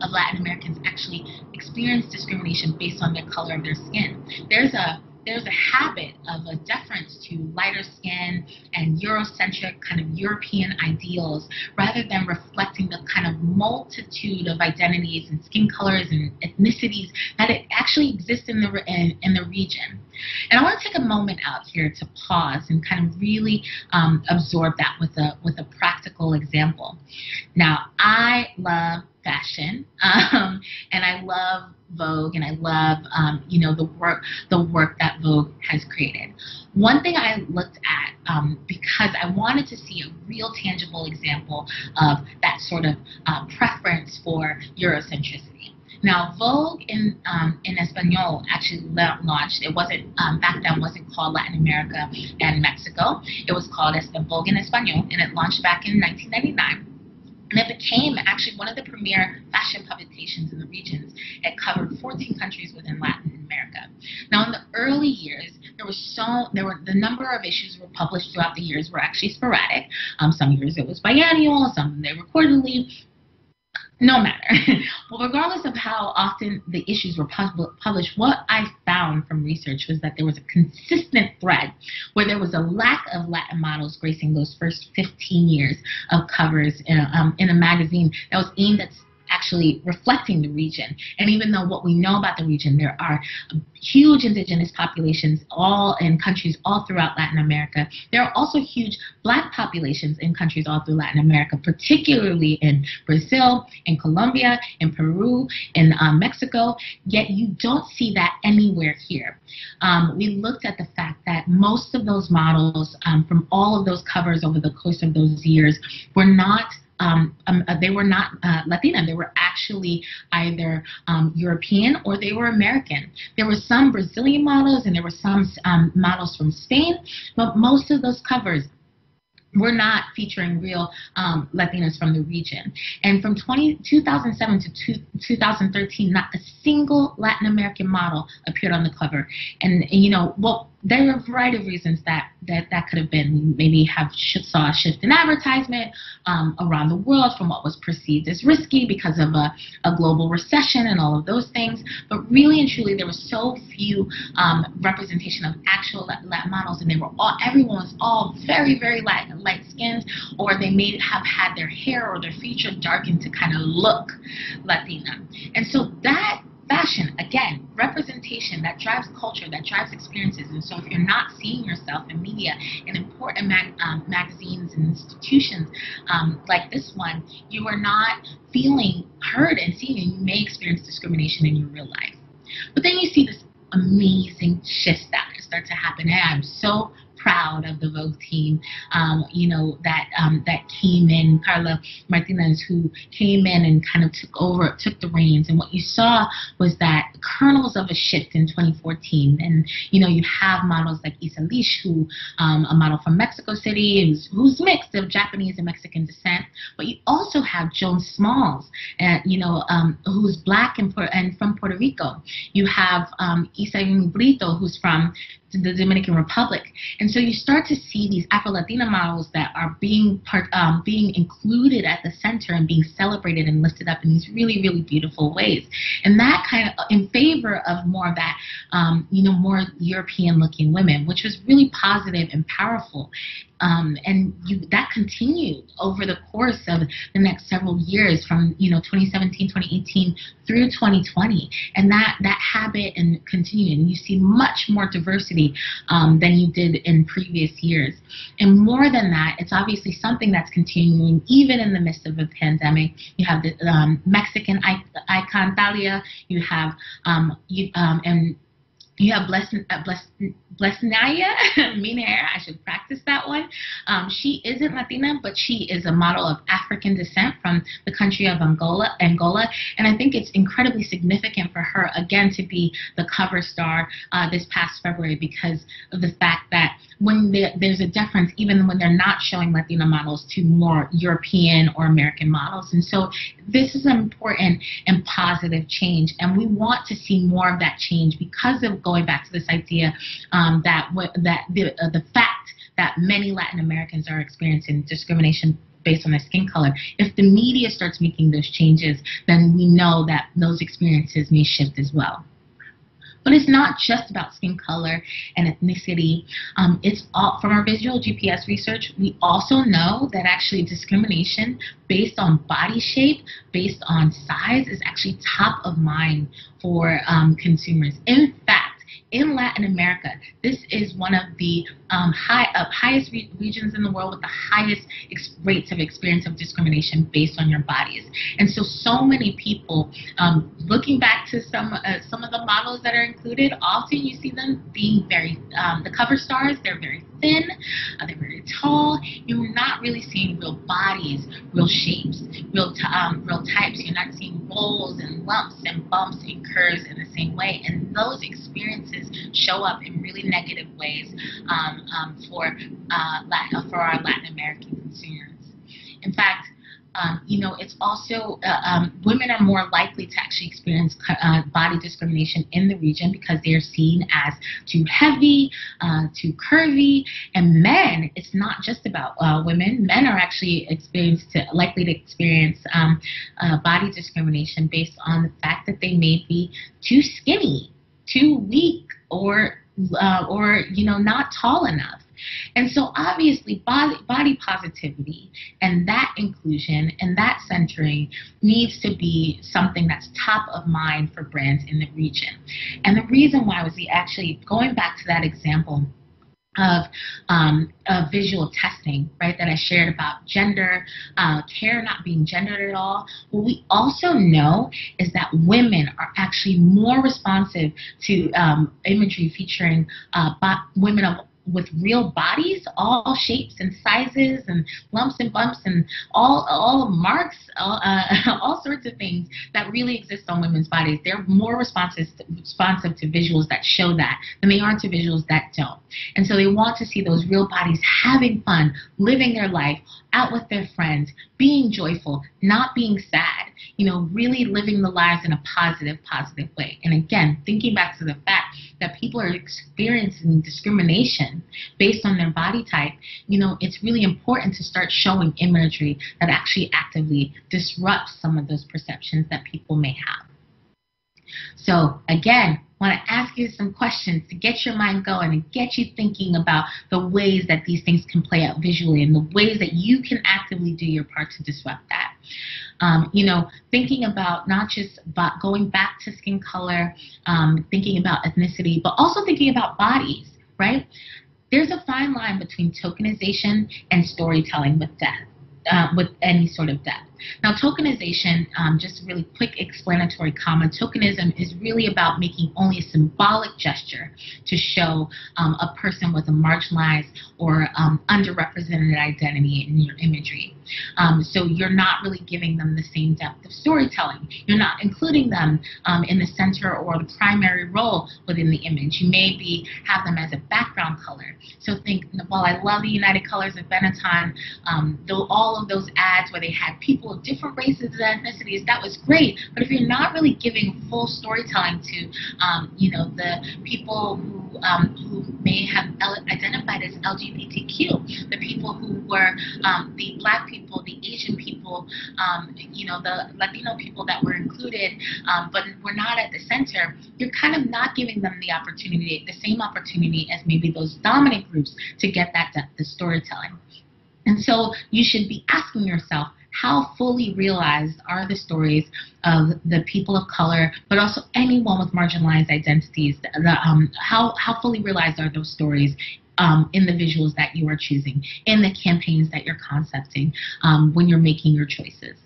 of Latin Americans actually experience discrimination based on the color of their skin. There's a There's a habit of a deference to lighter skin and Euro Eurocentric kind of European ideals rather than reflecting the kind of multitude of identities and skin colors and ethnicities that it actually exists in the, in, in the region. And I want to take a moment out here to pause and kind of really um, absorb that with a, with a practical example. Now, I love fashion, um, and I love Vogue, and I love, um, you know, the work, the work that Vogue has created. One thing I looked at, um, because I wanted to see a real tangible example of that sort of uh, preference for Eurocentricity. Now, Vogue in um, in Espanol actually launched. It wasn't um, back then. Wasn't called Latin America and Mexico. It was called Vogue en Español, and it launched back in nineteen ninety-nine. And it became actually one of the premier fashion publications in the regions. It covered fourteen countries within Latin America. Now, in the early years, there was so there were the number of issues were published throughout the years were actually sporadic. Um, some years it was biennial, some they were quarterly. No matter. Well, regardless of how often the issues were pub published, what I found from research was that there was a consistent thread where there was a lack of Latin models gracing those first fifteen years of covers in a, um, in a magazine that was aimed at actually reflecting the region. And even though what we know about the region, there are huge indigenous populations all in countries all throughout Latin America. There are also huge black populations in countries all through Latin America, particularly in Brazil, in Colombia, in Peru, in um, Mexico, yet you don't see that anywhere here. Um, we looked at the fact that most of those models um, from all of those covers over the course of those years were not Um, um, they were not uh, Latina. They were actually either um, European or they were American. There were some Brazilian models and there were some um, models from Spain, but most of those covers were not featuring real um, Latinas from the region. And from two thousand seven to two thousand thirteen, not a single Latin American model appeared on the cover. And, and you know, well, there are a variety of reasons that that, that could have been. Maybe have saw a shift in advertisement um, around the world from what was perceived as risky because of a, a global recession and all of those things. But really and truly, there was so few um, representation of actual Latin models, and they were all everyone was all very very light light skinned, or they may have had their hair or their features darkened to kind of look Latina. And so that. Fashion, again, representation that drives culture, that drives experiences. And so if you're not seeing yourself in media, in important mag um, magazines and institutions um, like this one, you are not feeling heard and seen, and you may experience discrimination in your real life. But then you see this amazing shift that starts to happen, and I'm so proud of the Vogue team, um, you know, that um, that came in, Carla Martinez, who came in and kind of took over, took the reins. And what you saw was that kernels of a shift in twenty fourteen. And, you know, you have models like Isa Leish, who, um, a model from Mexico City, who's, who's mixed of Japanese and Mexican descent. But you also have Joan Smalls, uh, you know, um, who's black and, and from Puerto Rico. You have um, Isaini Brito, who's from the Dominican Republic. And so you start to see these Afro-Latina models that are being part, um, being included at the center and being celebrated and lifted up in these really, really beautiful ways. And that kind of in favor of more of that, um, you know, more European-looking women, which was really positive and powerful. Um, and you, that continued over the course of the next several years from, you know, twenty seventeen, twenty eighteen through twenty twenty. And that, that habit and continued. And you see much more diversity um, than you did in previous years. And more than that, it's obviously something that's continuing even in the midst of a pandemic. You have the um, Mexican icon Thalia, you have, um, you, um, and you have Bless, uh, Bless, Blesnaya Minair, I should practice that one. Um, she isn't Latina, but she is a model of African descent from the country of Angola, Angola. And I think it's incredibly significant for her, again, to be the cover star uh, this past February because of the fact that when the, there's a difference, even when they're not showing Latina models to more European or American models. And so this is an important and positive change. And we want to see more of that change because of going back to this idea um, that that the, uh, the fact that many Latin Americans are experiencing discrimination based on their skin color. If the media starts making those changes, then we know that those experiences may shift as well. But it's not just about skin color and ethnicity. Um, it's all, from our visual G P S research, we also know that actually discrimination based on body shape, based on size, is actually top of mind for um, consumers. In fact, in Latin America, this is one of the um, high, uh, highest re regions in the world with the highest ex rates of experience of discrimination based on your bodies. And so, so many people, um, looking back to some uh, some of the models that are included, often you see them being very, um, the cover stars, they're very thin, uh, they're very tall. You're not really seeing real bodies, real shapes, real, t um, real types. You're not seeing rolls and lumps and bumps and curves in the same way. And those experiences show up in really negative ways um, um, for uh, for our Latin American consumers. In fact, um, you know, it's also uh, um, women are more likely to actually experience uh, body discrimination in the region because they are seen as too heavy, uh, too curvy. And men, it's not just about uh, women. Men are actually experienced to, likely to experience um, uh, body discrimination based on the fact that they may be too skinny, too weak, or uh, or you know, not tall enough. And so obviously body, body positivity and that inclusion and that centering needs to be something that's top of mind for brands in the region. And the reason why was, the actually going back to that example of um, uh, visual testing, right, that I shared about gender, uh, care not being gendered at all. What we also know is that women are actually more responsive to um, imagery featuring uh, women of with real bodies, all shapes and sizes and lumps and bumps and all all marks, all, uh, all sorts of things that really exist on women's bodies. They're more responsive to, responsive to visuals that show that than they are to visuals that don't. And so they want to see those real bodies having fun, living their life, out with their friends, being joyful, not being sad, you know, really living the lives in a positive, positive way. And again, thinking back to the fact that people are experiencing discrimination based on their body type, you know, it's really important to start showing imagery that actually actively disrupts some of those perceptions that people may have. So again, I want to ask you some questions to get your mind going and get you thinking about the ways that these things can play out visually and the ways that you can actively do your part to disrupt that. Um, you know, thinking about not just about going back to skin color, um, thinking about ethnicity, but also thinking about bodies, right? There's a fine line between tokenization and storytelling with death. Uh, with any sort of death. Now, tokenization, um, just really quick explanatory comment, tokenism is really about making only a symbolic gesture to show um, a person with a marginalized or um, underrepresented identity in your imagery. Um, so you're not really giving them the same depth of storytelling. You're not including them um, in the center or the primary role within the image. You maybe have them as a background color. So think, while I love the United Colors of Benetton, um, though all of those ads where they had people of different races and ethnicities, that was great. But if you're not really giving full storytelling to, um, you know, the people who um, who may have identified as L G B T Q, the people who were um, the Black people, the Asian people, um, you know, the Latino people that were included, um, but were not at the center, you're kind of not giving them the opportunity, the same opportunity as maybe those dominant groups to get that depth of storytelling. And so you should be asking yourself, how fully realized are the stories of the people of color, but also anyone with marginalized identities? The, um, how, how fully realized are those stories um, in the visuals that you are choosing, in the campaigns that you're concepting, um, when you're making your choices?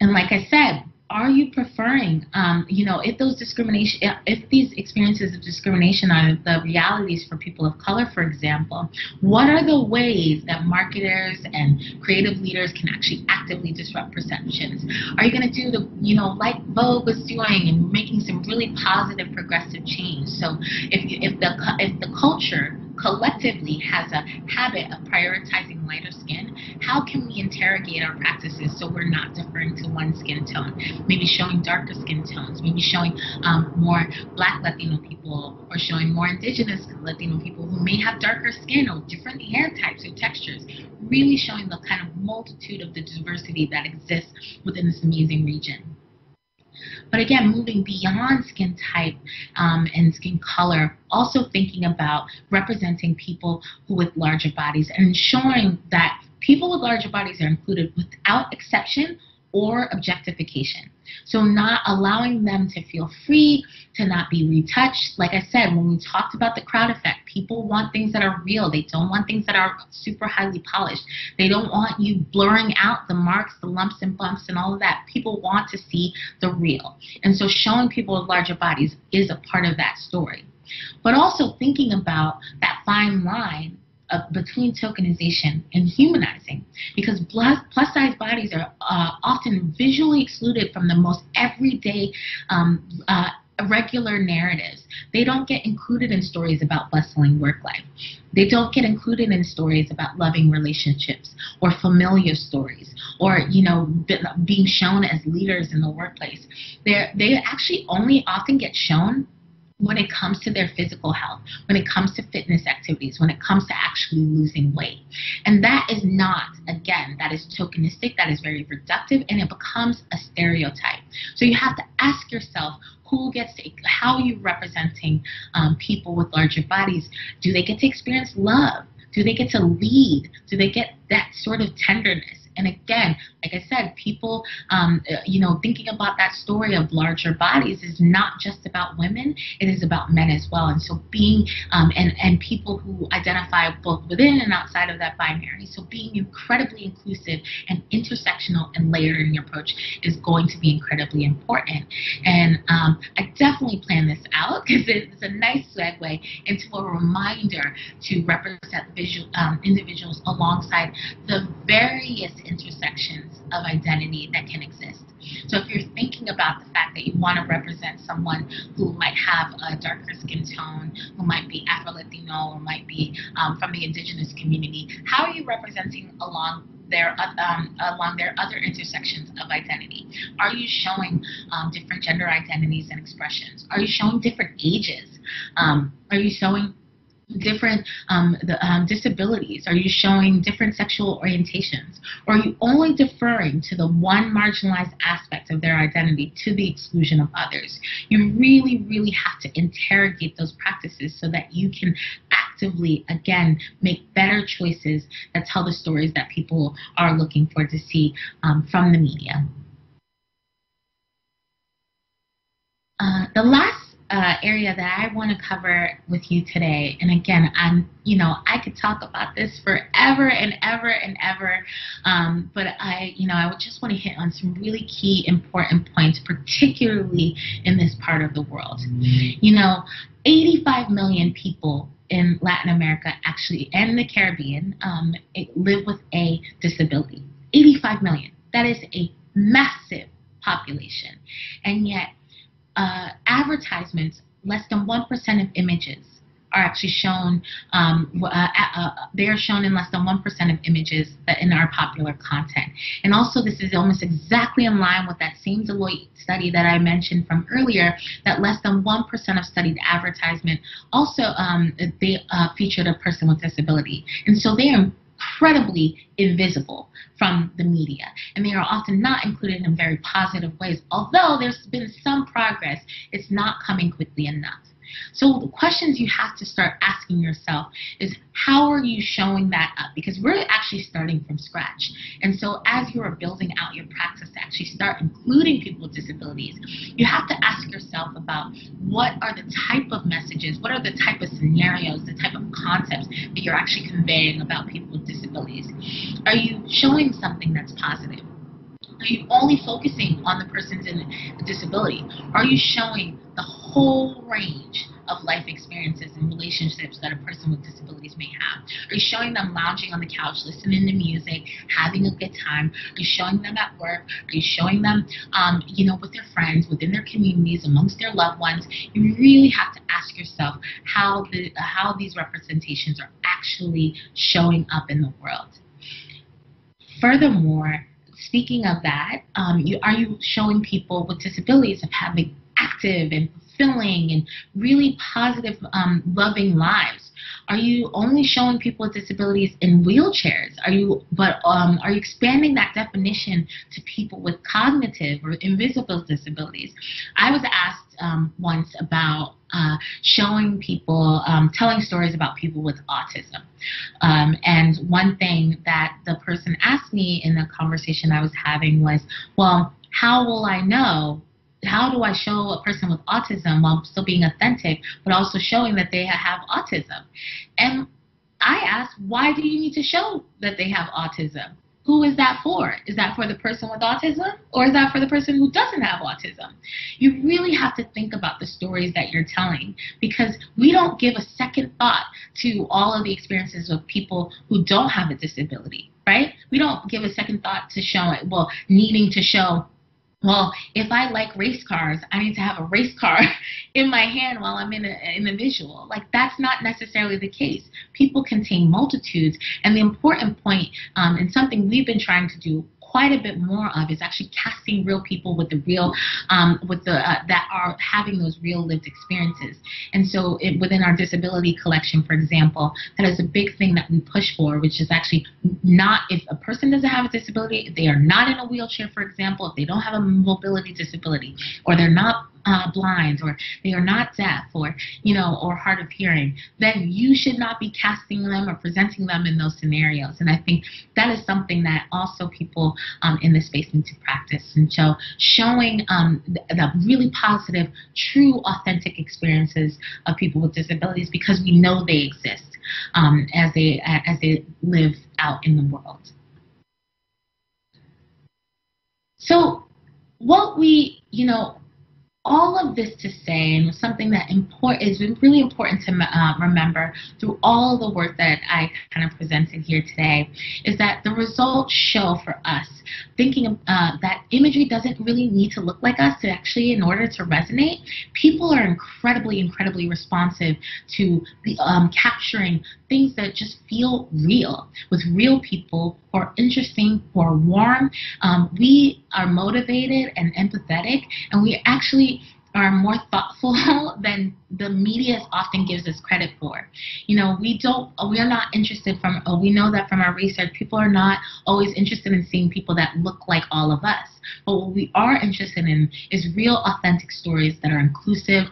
And like I said, are you preferring, um, you know, if those discrimination, if these experiences of discrimination are the realities for people of color, for example, what are the ways that marketers and creative leaders can actually actively disrupt perceptions? Are you going to do the, you know, like Vogue was doing and making some really positive, progressive change? So if you, if the if the culture collectively has a habit of prioritizing lighter skin, how can we interrogate our practices so we're not deferring to one skin tone? Maybe showing darker skin tones, maybe showing um, more Black Latino people, or showing more Indigenous Latino people who may have darker skin or different hair types or textures, really showing the kind of multitude of the diversity that exists within this amazing region. But again, moving beyond skin type um, and skin color, also thinking about representing people who with larger bodies and ensuring that people with larger bodies are included without exception or objectification. So not allowing them to feel free, to not be retouched. Like I said, when we talked about the crowd effect, people want things that are real. They don't want things that are super highly polished. They don't want you blurring out the marks, the lumps and bumps and all of that. People want to see the real. And so showing people with larger bodies is a part of that story. But also thinking about that fine line Uh, between tokenization and humanizing, because plus, plus size bodies are uh, often visually excluded from the most everyday um, uh, regular narratives. They don't get included in stories about bustling work life. They don't get included in stories about loving relationships or familiar stories or, you know, be, being shown as leaders in the workplace. They're, they actually only often get shown when it comes to their physical health, when it comes to fitness activities, when it comes to actually losing weight. And that is not, again, that is tokenistic, that is very reductive, and it becomes a stereotype. So you have to ask yourself, who gets to, how are you representing um, people with larger bodies? Do they get to experience love? Do they get to lead? Do they get that sort of tenderness? And again, like I said, people, um, you know, thinking about that story of larger bodies is not just about women. It is about men as well. And so being, um, and, and people who identify both within and outside of that binary. So being incredibly inclusive and intersectional and layered in your approach is going to be incredibly important. And um, I definitely plan this out because it's a nice segue into a reminder to represent visual, um, individuals alongside the various intersections of identity that can exist. So if you're thinking about the fact that you want to represent someone who might have a darker skin tone, who might be Afro-Latino, or might be um, from the indigenous community, how are you representing along their, um, along their other intersections of identity? Are you showing um, different gender identities and expressions? Are you showing different ages? Um, are you showing different um, the, um, disabilities? Are you showing different sexual orientations? Or are you only deferring to the one marginalized aspect of their identity to the exclusion of others? You really, really have to interrogate those practices so that you can actively, again, make better choices that tell the stories that people are looking for to see um, from the media. Uh, the last Uh, area that I want to cover with you today, and again, I'm, you know, I could talk about this forever and ever and ever, um, but I, you know, I would just want to hit on some really key important points, particularly in this part of the world. You know, eighty-five million people in Latin America, actually, and the Caribbean, um, live with a disability. eighty-five million. That is a massive population, and yet, Uh, advertisements, less than one percent of images are actually shown, um, uh, uh, they are shown in less than one percent of images that in our popular content. And also this is almost exactly in line with that same Deloitte study that I mentioned from earlier, that less than one percent of studied advertisement also um, they uh, featured a person with disability. And so they are incredibly invisible from the media, and they are often not included in very positive ways. Although there's been some progress, it's not coming quickly enough. So the questions you have to start asking yourself is, how are you showing that up? Because we're actually starting from scratch. And so as you are building out your practice to actually start including people with disabilities, you have to ask yourself about what are the type of messages, what are the type of scenarios, the type of concepts that you're actually conveying about people with disabilities. Are you showing something that's positive? Are you only focusing on the person's disability? Are you showing the whole range of life experiences and relationships that a person with disabilities may have? Are you showing them lounging on the couch, listening to music, having a good time? Are you showing them at work? Are you showing them, um, you know, with their friends, within their communities, amongst their loved ones? You really have to ask yourself how the how these representations are actually showing up in the world. Furthermore, speaking of that, um, you, are you showing people with disabilities of having active and fulfilling and really positive, um, loving lives? Are you only showing people with disabilities in wheelchairs? Are you, but um, are you expanding that definition to people with cognitive or invisible disabilities? I was asked um, once about uh, showing people, um, telling stories about people with autism. Um, and one thing that the person asked me in the conversation I was having was, well, how will I know? How do I show a person with autism while still being authentic, but also showing that they have autism? And I asked, why do you need to show that they have autism? Who is that for? Is that for the person with autism, or is that for the person who doesn't have autism? You really have to think about the stories that you're telling, because we don't give a second thought to all of the experiences of people who don't have a disability, right? We don't give a second thought to showing, well, needing to show, well, if I like race cars, I need to have a race car in my hand while I'm in a, in a visual. Like, that's not necessarily the case. People contain multitudes. And the important point, um, and something we've been trying to do quite a bit more of, is actually casting real people with the real, um, with the uh, that are having those real lived experiences. And so it, within our disability collection, for example, that is a big thing that we push for, which is actually not, if a person doesn't have a disability, if they are not in a wheelchair, for example, if they don't have a mobility disability, or they're not Uh, blind, or they are not deaf, or, you know, or hard of hearing, then you should not be casting them or presenting them in those scenarios. And I think that is something that also people um, in this space need to practice. And so showing um, the, the really positive, true, authentic experiences of people with disabilities, because we know they exist um, as they as they live out in the world. So what we, you know, all of this to say, and something that import, is really important to uh, remember through all the work that I kind of presented here today, is that the results show for us, thinking uh, that imagery doesn't really need to look like us to actually, in order to resonate. People are incredibly, incredibly responsive to the, um, capturing things that just feel real, with real people who are interesting, who are warm. Um, we are motivated and empathetic, and we actually are more thoughtful than the media often gives us credit for. You know, we don't, we are not interested from, we know that from our research, people are not always interested in seeing people that look like all of us. But what we are interested in is real, authentic stories that are inclusive,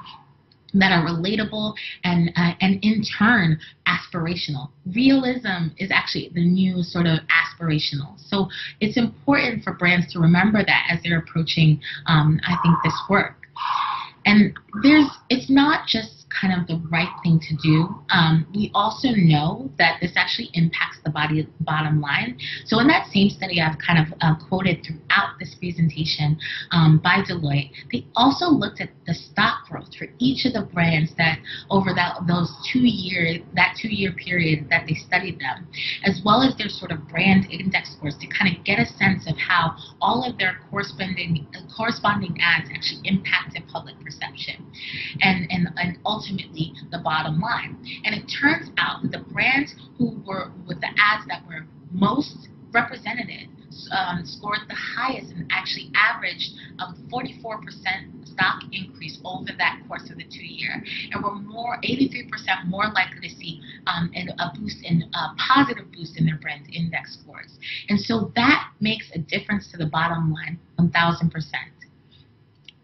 that are relatable, and, uh, and in turn, aspirational. Realism is actually the new sort of aspirational. So it's important for brands to remember that as they're approaching, um, I think, this work. And there's, it's not just kind of the right thing to do. Um, we also know that this actually impacts the body, bottom line. So in that same study I've kind of uh, quoted throughout this presentation um, by Deloitte, they also looked at the stock growth for each of the brands that over that, those two years, that two year period that they studied them, as well as their sort of brand index scores, to kind of get a sense of how all of their corresponding, corresponding ads actually impacted public perception and, and, and ultimately the bottom line. And it turns out that the brands who were with the ads that were most representative um, scored the highest, and actually averaged a forty-four percent stock increase over that course of the two year, and were more eighty-three percent more likely to see um, an, a boost in a positive boost in their brand index scores. And so that makes a difference to the bottom line, one thousand percent.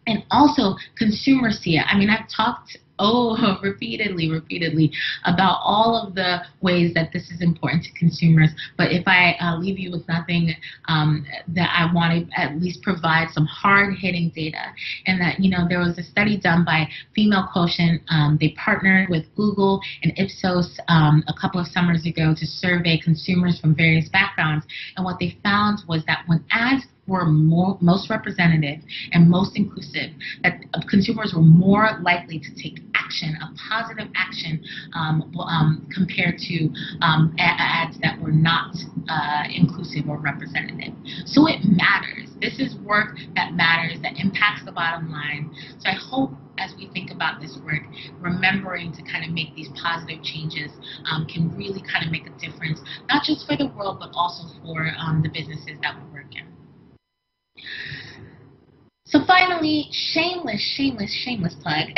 And also consumers see it. I mean, I've talked oh repeatedly, repeatedly about all of the ways that this is important to consumers. But if I uh, leave you with nothing, um, that I want to at least provide some hard-hitting data. And that, you know, there was a study done by Female Quotient. Um, they partnered with Google and Ipsos um, a couple of summers ago to survey consumers from various backgrounds. And what they found was that when ads were more, most representative and most inclusive, that consumers were more likely to take action, a positive action, um, um, compared to um, ads that were not uh, inclusive or representative. So it matters. This is work that matters, that impacts the bottom line. So I hope, as we think about this work, remembering to kind of make these positive changes um, can really kind of make a difference, not just for the world, but also for um, the businesses that we work in. So finally, shameless, shameless, shameless plug.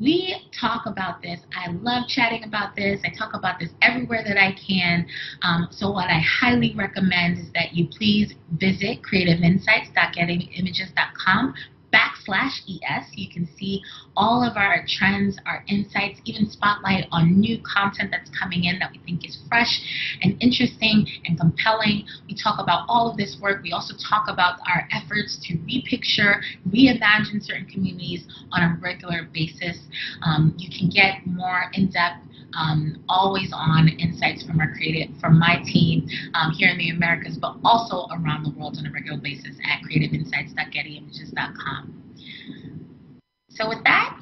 we talk about this. I love chatting about this. I talk about this everywhere that I can. Um, so what I highly recommend is that you please visit creative insights dot getting images dot com. backslash ES. You can see all of our trends, our insights, even spotlight on new content that's coming in that we think is fresh and interesting and compelling. We talk about all of this work. We also talk about our efforts to repicture, reimagine certain communities on a regular basis. Um, you can get more in-depth, um, always on insights from our creative, from my team um, here in the Americas, but also around the world on a regular basis at creative insights dot getty images dot com. So with that,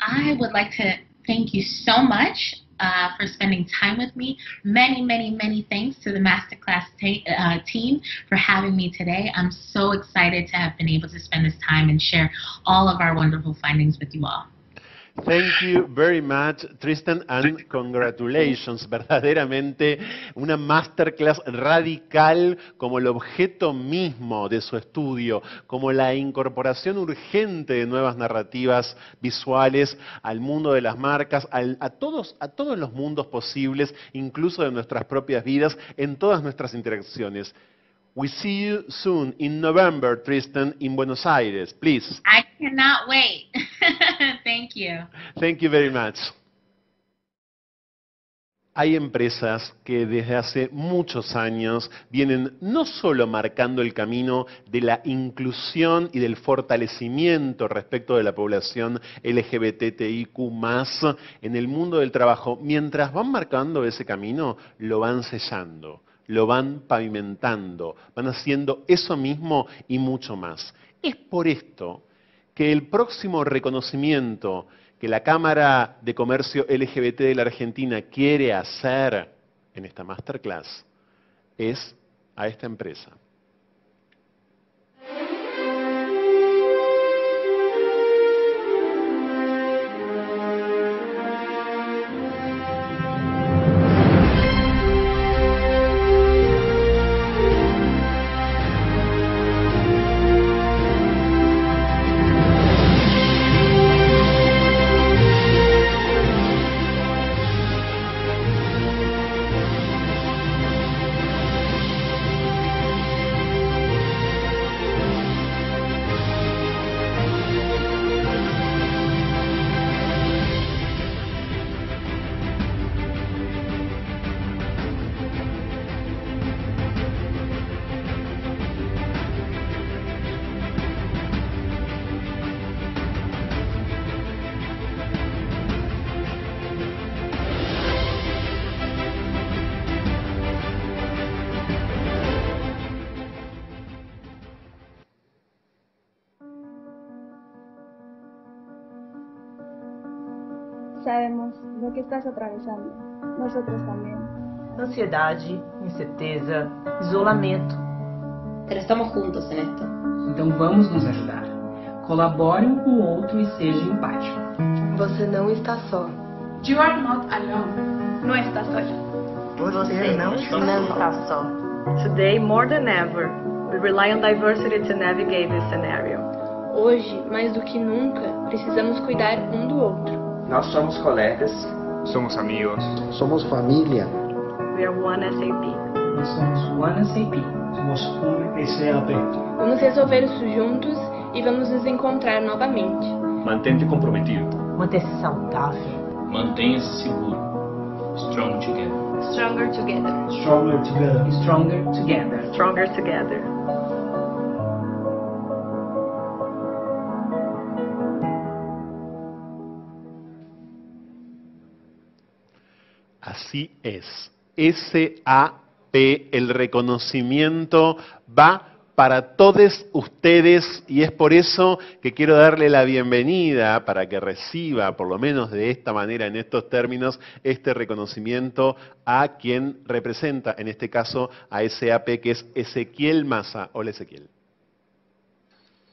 I would like to thank you so much uh, for spending time with me. Many, many, many thanks to the Masterclass uh, team for having me today. I'm so excited to have been able to spend this time and share all of our wonderful findings with you all. Thank you very much, Tristan, and congratulations. Verdaderamente una masterclass radical como el objeto mismo de su estudio, como la incorporación urgente de nuevas narrativas visuales al mundo de las marcas, al, a, todos, a todos los mundos posibles, incluso de nuestras propias vidas, en todas nuestras interacciones. We see you soon in November, Tristan, in Buenos Aires, please. I cannot wait. Thank you. Thank you very much. Hay empresas que desde hace muchos años vienen no solo marcando el camino de la inclusión y del fortalecimiento respecto de la población L G B T I Q más, en el mundo del trabajo, mientras van marcando ese camino, lo van sellando, lo van pavimentando, van haciendo eso mismo y mucho más. Es por esto que el próximo reconocimiento que la Cámara de Comercio L G B T de la Argentina quiere hacer en esta masterclass es a esta empresa. Sabemos lo que estás atravesando, nosotros también. Ansiedade, incerteza, isolamento. Pero estamos juntos en esto. Então vamos nos ajudar. Colabore um com o outro e seja empático. Você não está só. You are not alone. Não está só. Você não está só. Today, more than ever, we rely on diversity to navigate this scenario. Hoje, mais do que nunca, precisamos cuidar um do outro. Nós somos colegas, somos amigos, somos família. We are one S A P. Nós somos one S A P. Somos um S A P. Vamos resolver isso juntos e vamos nos encontrar novamente. Mantenha-se comprometido. Mantenha-se saudável. Mantenha-se seguro. Strong together. Stronger together. Stronger together. Stronger together. Stronger together. Así es, S A P, el reconocimiento va para todos ustedes y es por eso que quiero darle la bienvenida para que reciba, por lo menos de esta manera, en estos términos, este reconocimiento a quien representa, en este caso a S A P, que es Ezequiel Massa. Hola, Ezequiel.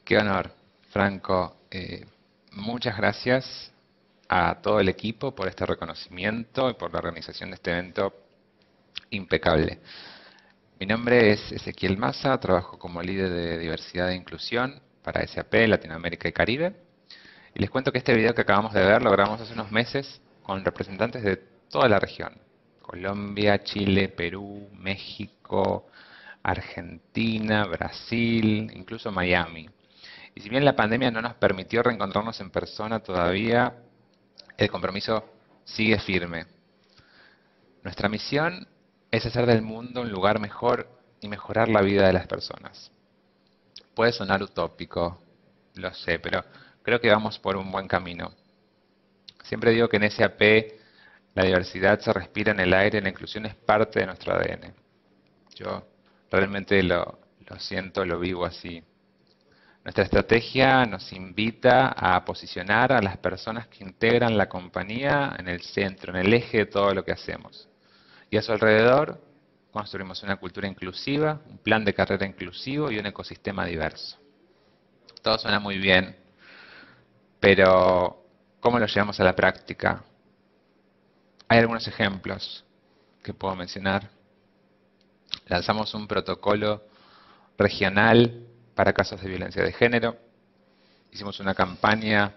Qué honor, Franco. Eh, muchas gracias a todo el equipo por este reconocimiento y por la organización de este evento impecable. Mi nombre es Ezequiel Massa, trabajo como líder de diversidad e inclusión para S A P Latinoamérica y Caribe Y les cuento que este video que acabamos de ver lo grabamos hace unos meses con representantes de toda la región. Colombia, Chile, Perú, México, Argentina, Brasil, incluso Miami. Y si bien la pandemia no nos permitió reencontrarnos en persona todavía, el compromiso sigue firme. Nuestra misión es hacer del mundo un lugar mejor y mejorar la vida de las personas. Puede sonar utópico, lo sé, pero creo que vamos por un buen camino. Siempre digo que en S A P la diversidad se respira en el aire, la inclusión es parte de nuestro A D N. Yo realmente lo, lo siento, lo vivo así. Nuestra estrategia nos invita a posicionar a las personas que integran la compañía en el centro, en el eje de todo lo que hacemos. Y a su alrededor construimos una cultura inclusiva, un plan de carrera inclusivo y un ecosistema diverso. Todo suena muy bien, pero ¿cómo lo llevamos a la práctica? Hay algunos ejemplos que puedo mencionar. Lanzamos un protocolo regional para casos de violencia de género. Hicimos una campaña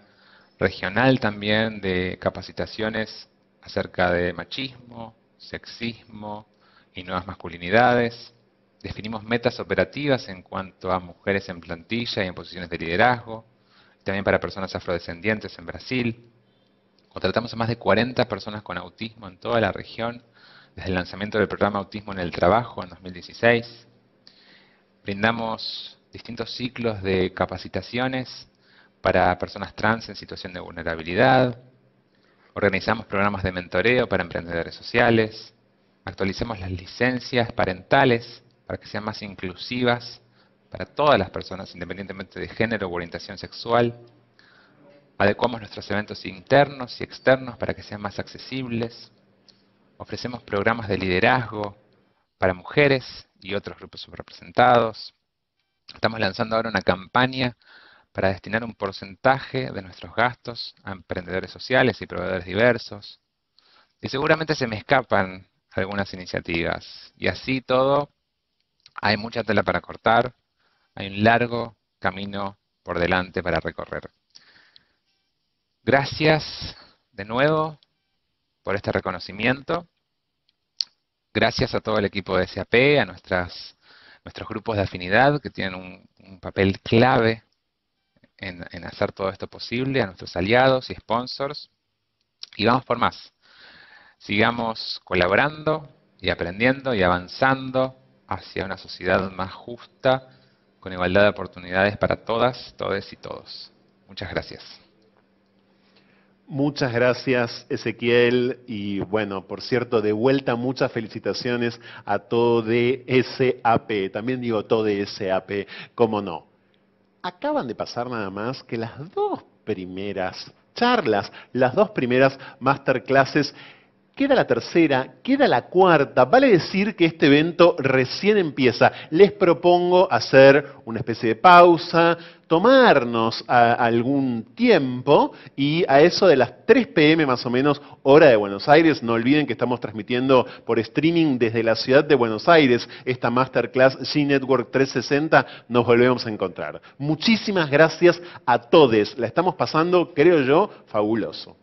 regional también de capacitaciones acerca de machismo, sexismo y nuevas masculinidades. Definimos metas operativas en cuanto a mujeres en plantilla y en posiciones de liderazgo, también para personas afrodescendientes en Brasil. Contratamos a más de cuarenta personas con autismo en toda la región, desde el lanzamiento del programa Autismo en el Trabajo en dos mil dieciséis. Brindamos distintos ciclos de capacitaciones para personas trans en situación de vulnerabilidad. Organizamos programas de mentoreo para emprendedores sociales. Actualizamos las licencias parentales para que sean más inclusivas para todas las personas, independientemente de género u orientación sexual. Adecuamos nuestros eventos internos y externos para que sean más accesibles. Ofrecemos programas de liderazgo para mujeres y otros grupos subrepresentados. Estamos lanzando ahora una campaña para destinar un porcentaje de nuestros gastos a emprendedores sociales y proveedores diversos. Y seguramente se me escapan algunas iniciativas. Y así todo, hay mucha tela para cortar. Hay un largo camino por delante para recorrer. Gracias de nuevo por este reconocimiento. Gracias a todo el equipo de S A P, a nuestras, nuestros grupos de afinidad que tienen un, un papel clave en, en hacer todo esto posible, a nuestros aliados y sponsors. Y vamos por más. Sigamos colaborando y aprendiendo y avanzando hacia una sociedad más justa, con igualdad de oportunidades para todas, todes y todos. Muchas gracias. Muchas gracias, Ezequiel. Y bueno, por cierto, de vuelta muchas felicitaciones a todo de S A P. También digo todo de S A P, cómo no. Acaban de pasar nada más que las dos primeras charlas, las dos primeras masterclasses. Queda la tercera, queda la cuarta. Vale decir que este evento recién empieza. Les propongo hacer una especie de pausa, tomarnos a algún tiempo y a eso de las tres p m más o menos, hora de Buenos Aires. No olviden que estamos transmitiendo por streaming desde la ciudad de Buenos Aires esta masterclass G Network trescientos sesenta. Nos volvemos a encontrar. Muchísimas gracias a todos. La estamos pasando, creo yo, fabuloso.